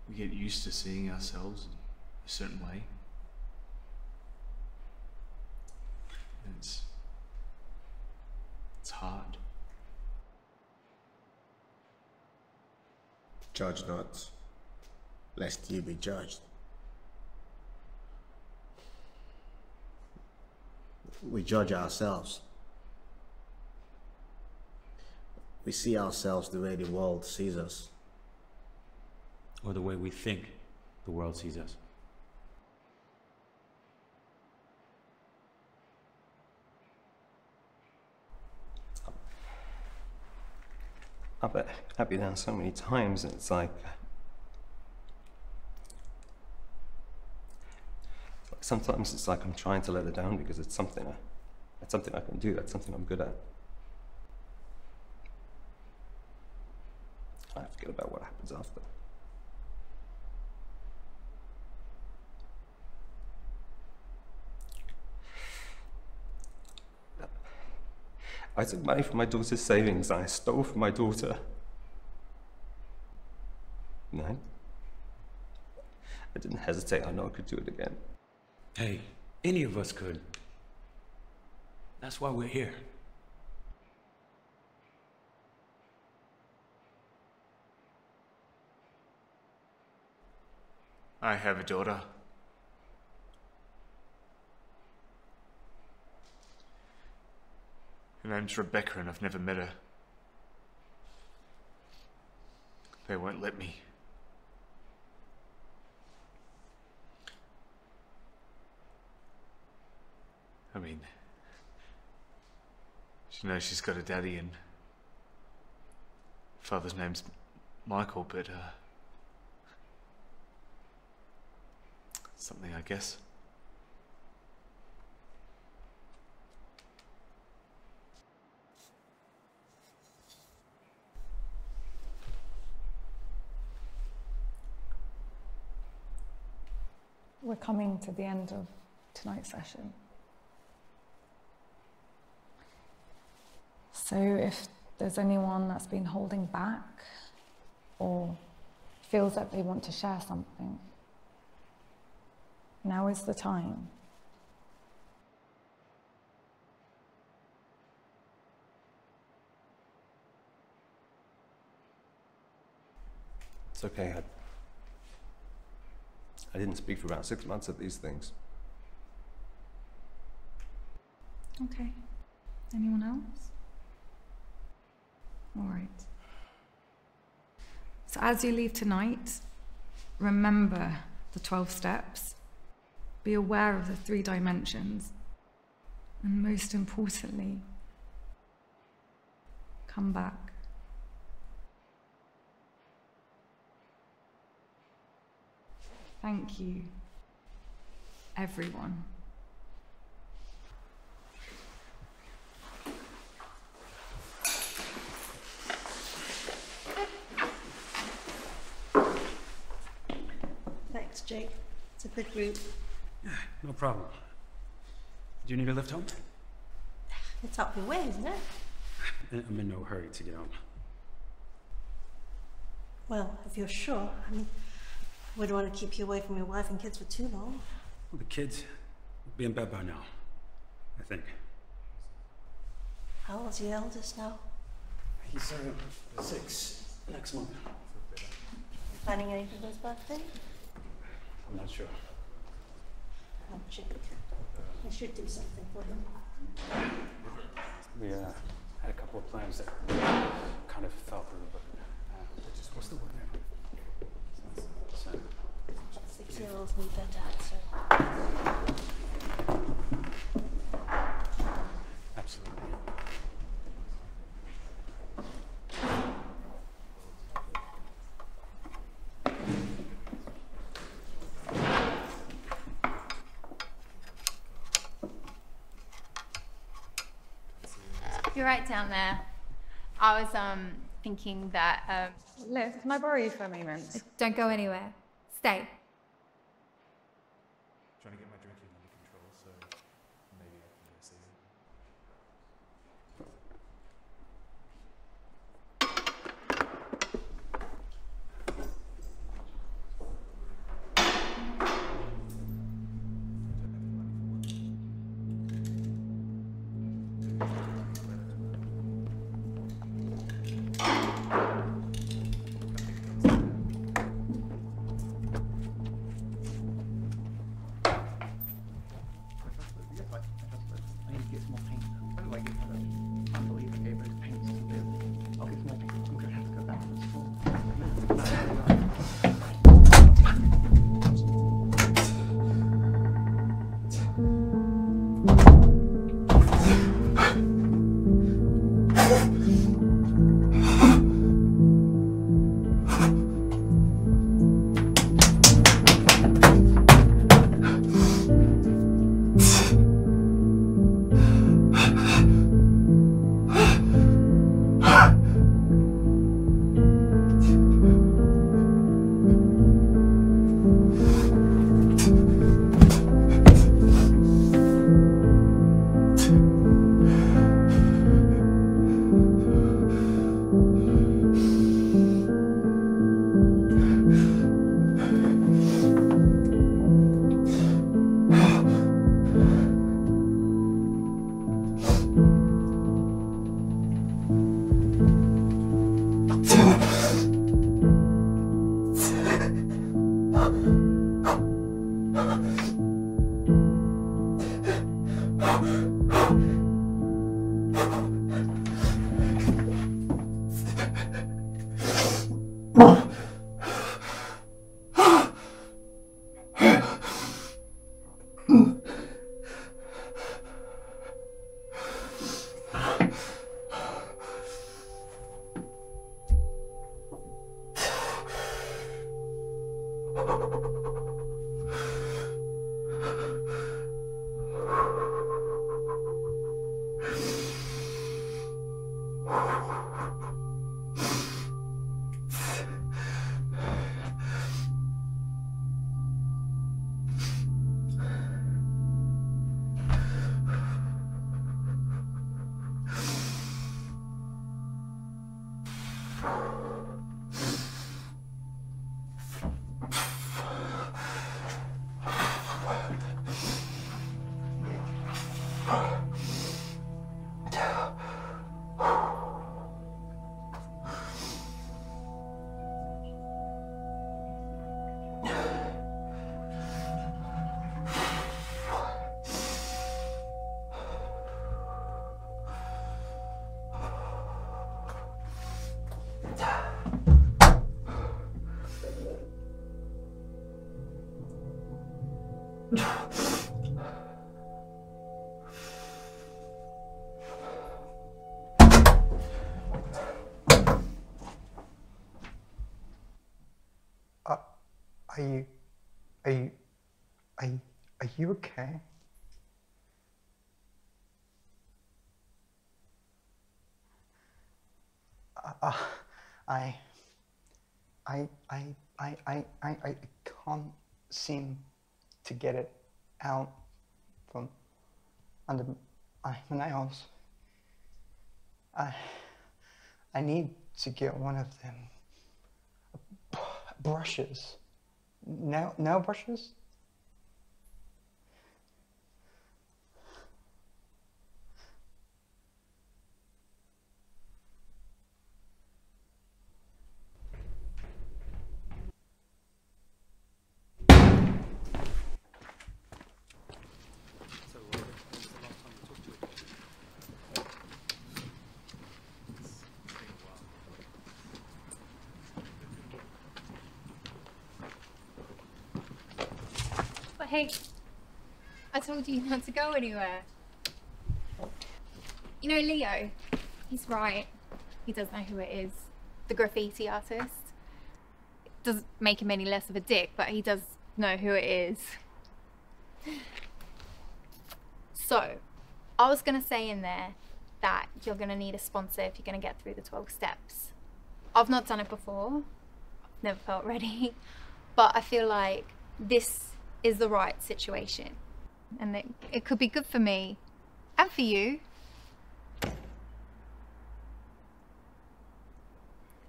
We get used to seeing ourselves in a certain way. And it's hard. Judge not, lest you be judged. We judge ourselves. We see ourselves the way the world sees us. Or the way we think the world sees us. I've had me down so many times, and it's like... Sometimes it's like I'm trying to let her down because it's something I can do, that's something I'm good at. I forget about what happens after. I took money from my daughter's savings, and I stole from my daughter. No. I didn't hesitate, I know I could do it again. Hey, any of us could. That's why we're here. I have a daughter. Her name's Rebecca, and I've never met her. They won't let me. I mean, she knows she's got a daddy, and father's name's Michael, but something, I guess. We're coming to the end of tonight's session. So if there's anyone that's been holding back or feels that they want to share something, now is the time. It's okay. I didn't speak for about 6 months of these things. Okay. Anyone else? All right. So as you leave tonight, remember the 12 steps. Be aware of the 3 dimensions. And most importantly, come back. Thank you, everyone. Jake, it's a big group. No problem. Do you need a lift home? It's up your way, isn't it? I'm in no hurry to get home. Well, if you're sure. I mean, I wouldn't want to keep you away from your wife and kids for too long. Well, the kids will be in bed by now, I think. How old's the eldest now? He's 6 next month. Planning anything for his birthday? I'm not sure. I'll check. I should do something for him. We had a couple of plans that kind of fell through, but what's the word there? 6-year-olds need their dad, so. Absolutely. You're right down there. I was thinking that... Liv, can I borrow you for a moment? Don't go anywhere. Stay. I'm trying to get my drinking under control, so maybe I can get a season. Are you okay? I can't seem to get it out from under my nails. I need to get one of them brushes. Nail brushes? Hey, I told you not to go anywhere. You know Leo, he's right. He does know who it is. The graffiti artist. It doesn't make him any less of a dick, but he does know who it is. So, I was gonna say in there that you're gonna need a sponsor if you're gonna get through the 12 steps. I've not done it before. I've never felt ready. But I feel like this is the right situation, and that it could be good for me and for you. Is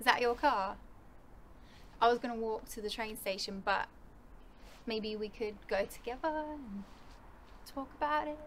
that your car? I was gonna walk to the train station, but maybe we could go together and talk about it.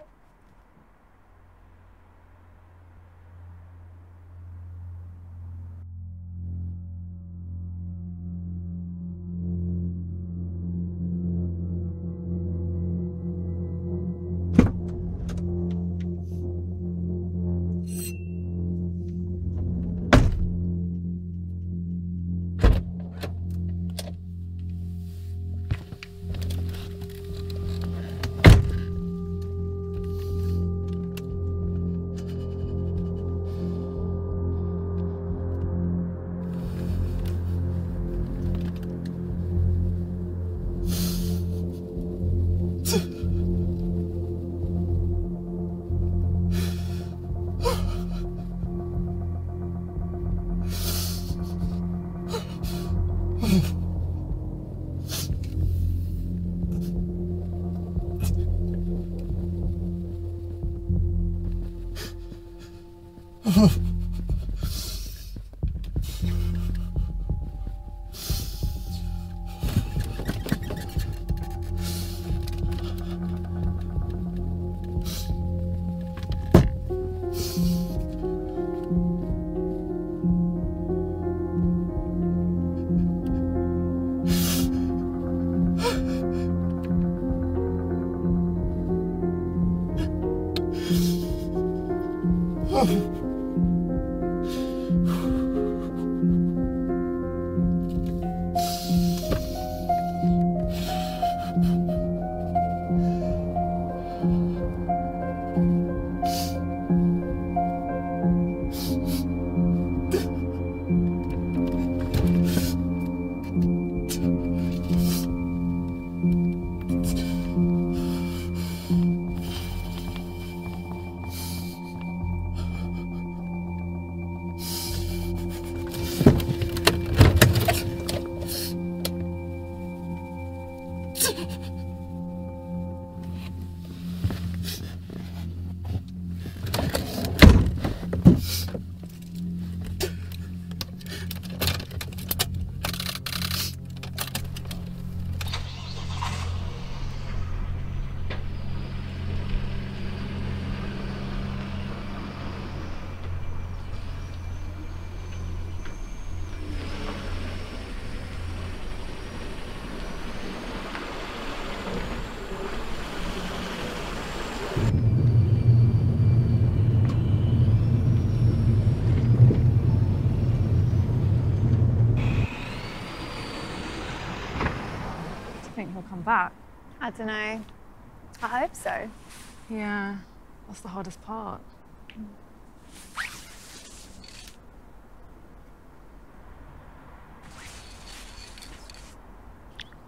Back. I don't know. I hope so. Yeah, that's the hardest part.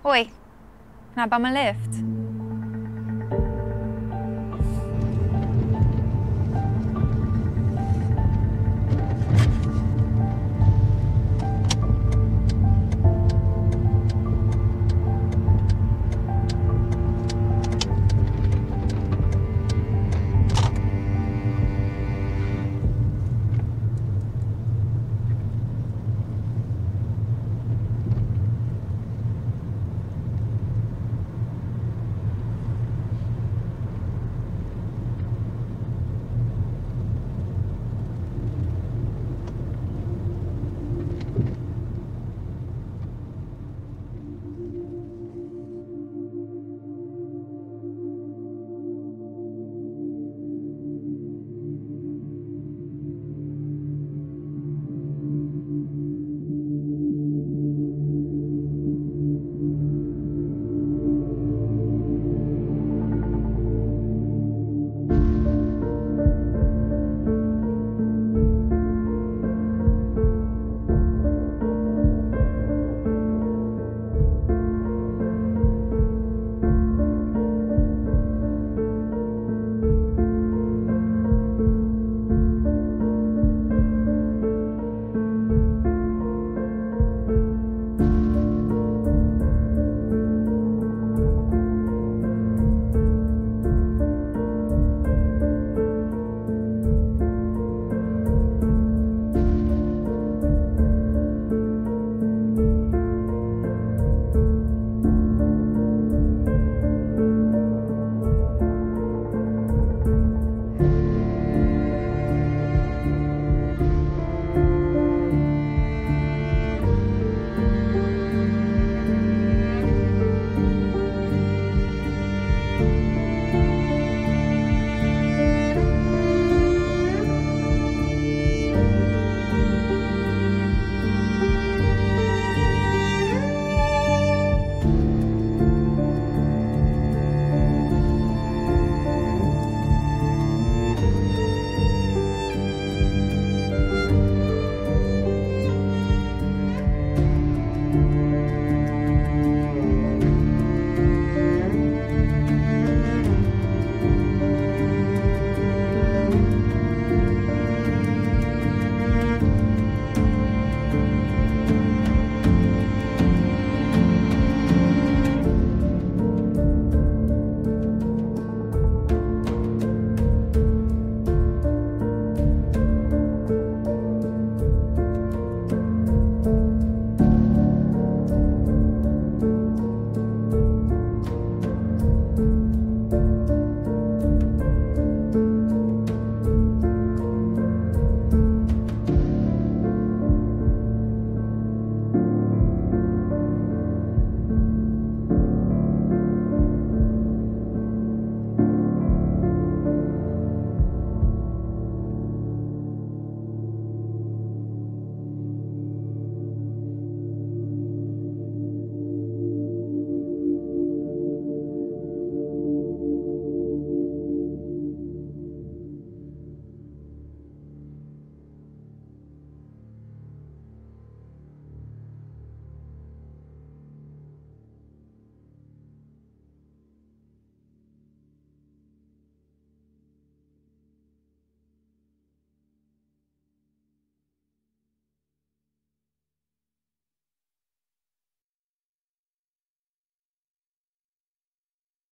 Oi, can I bum a lift?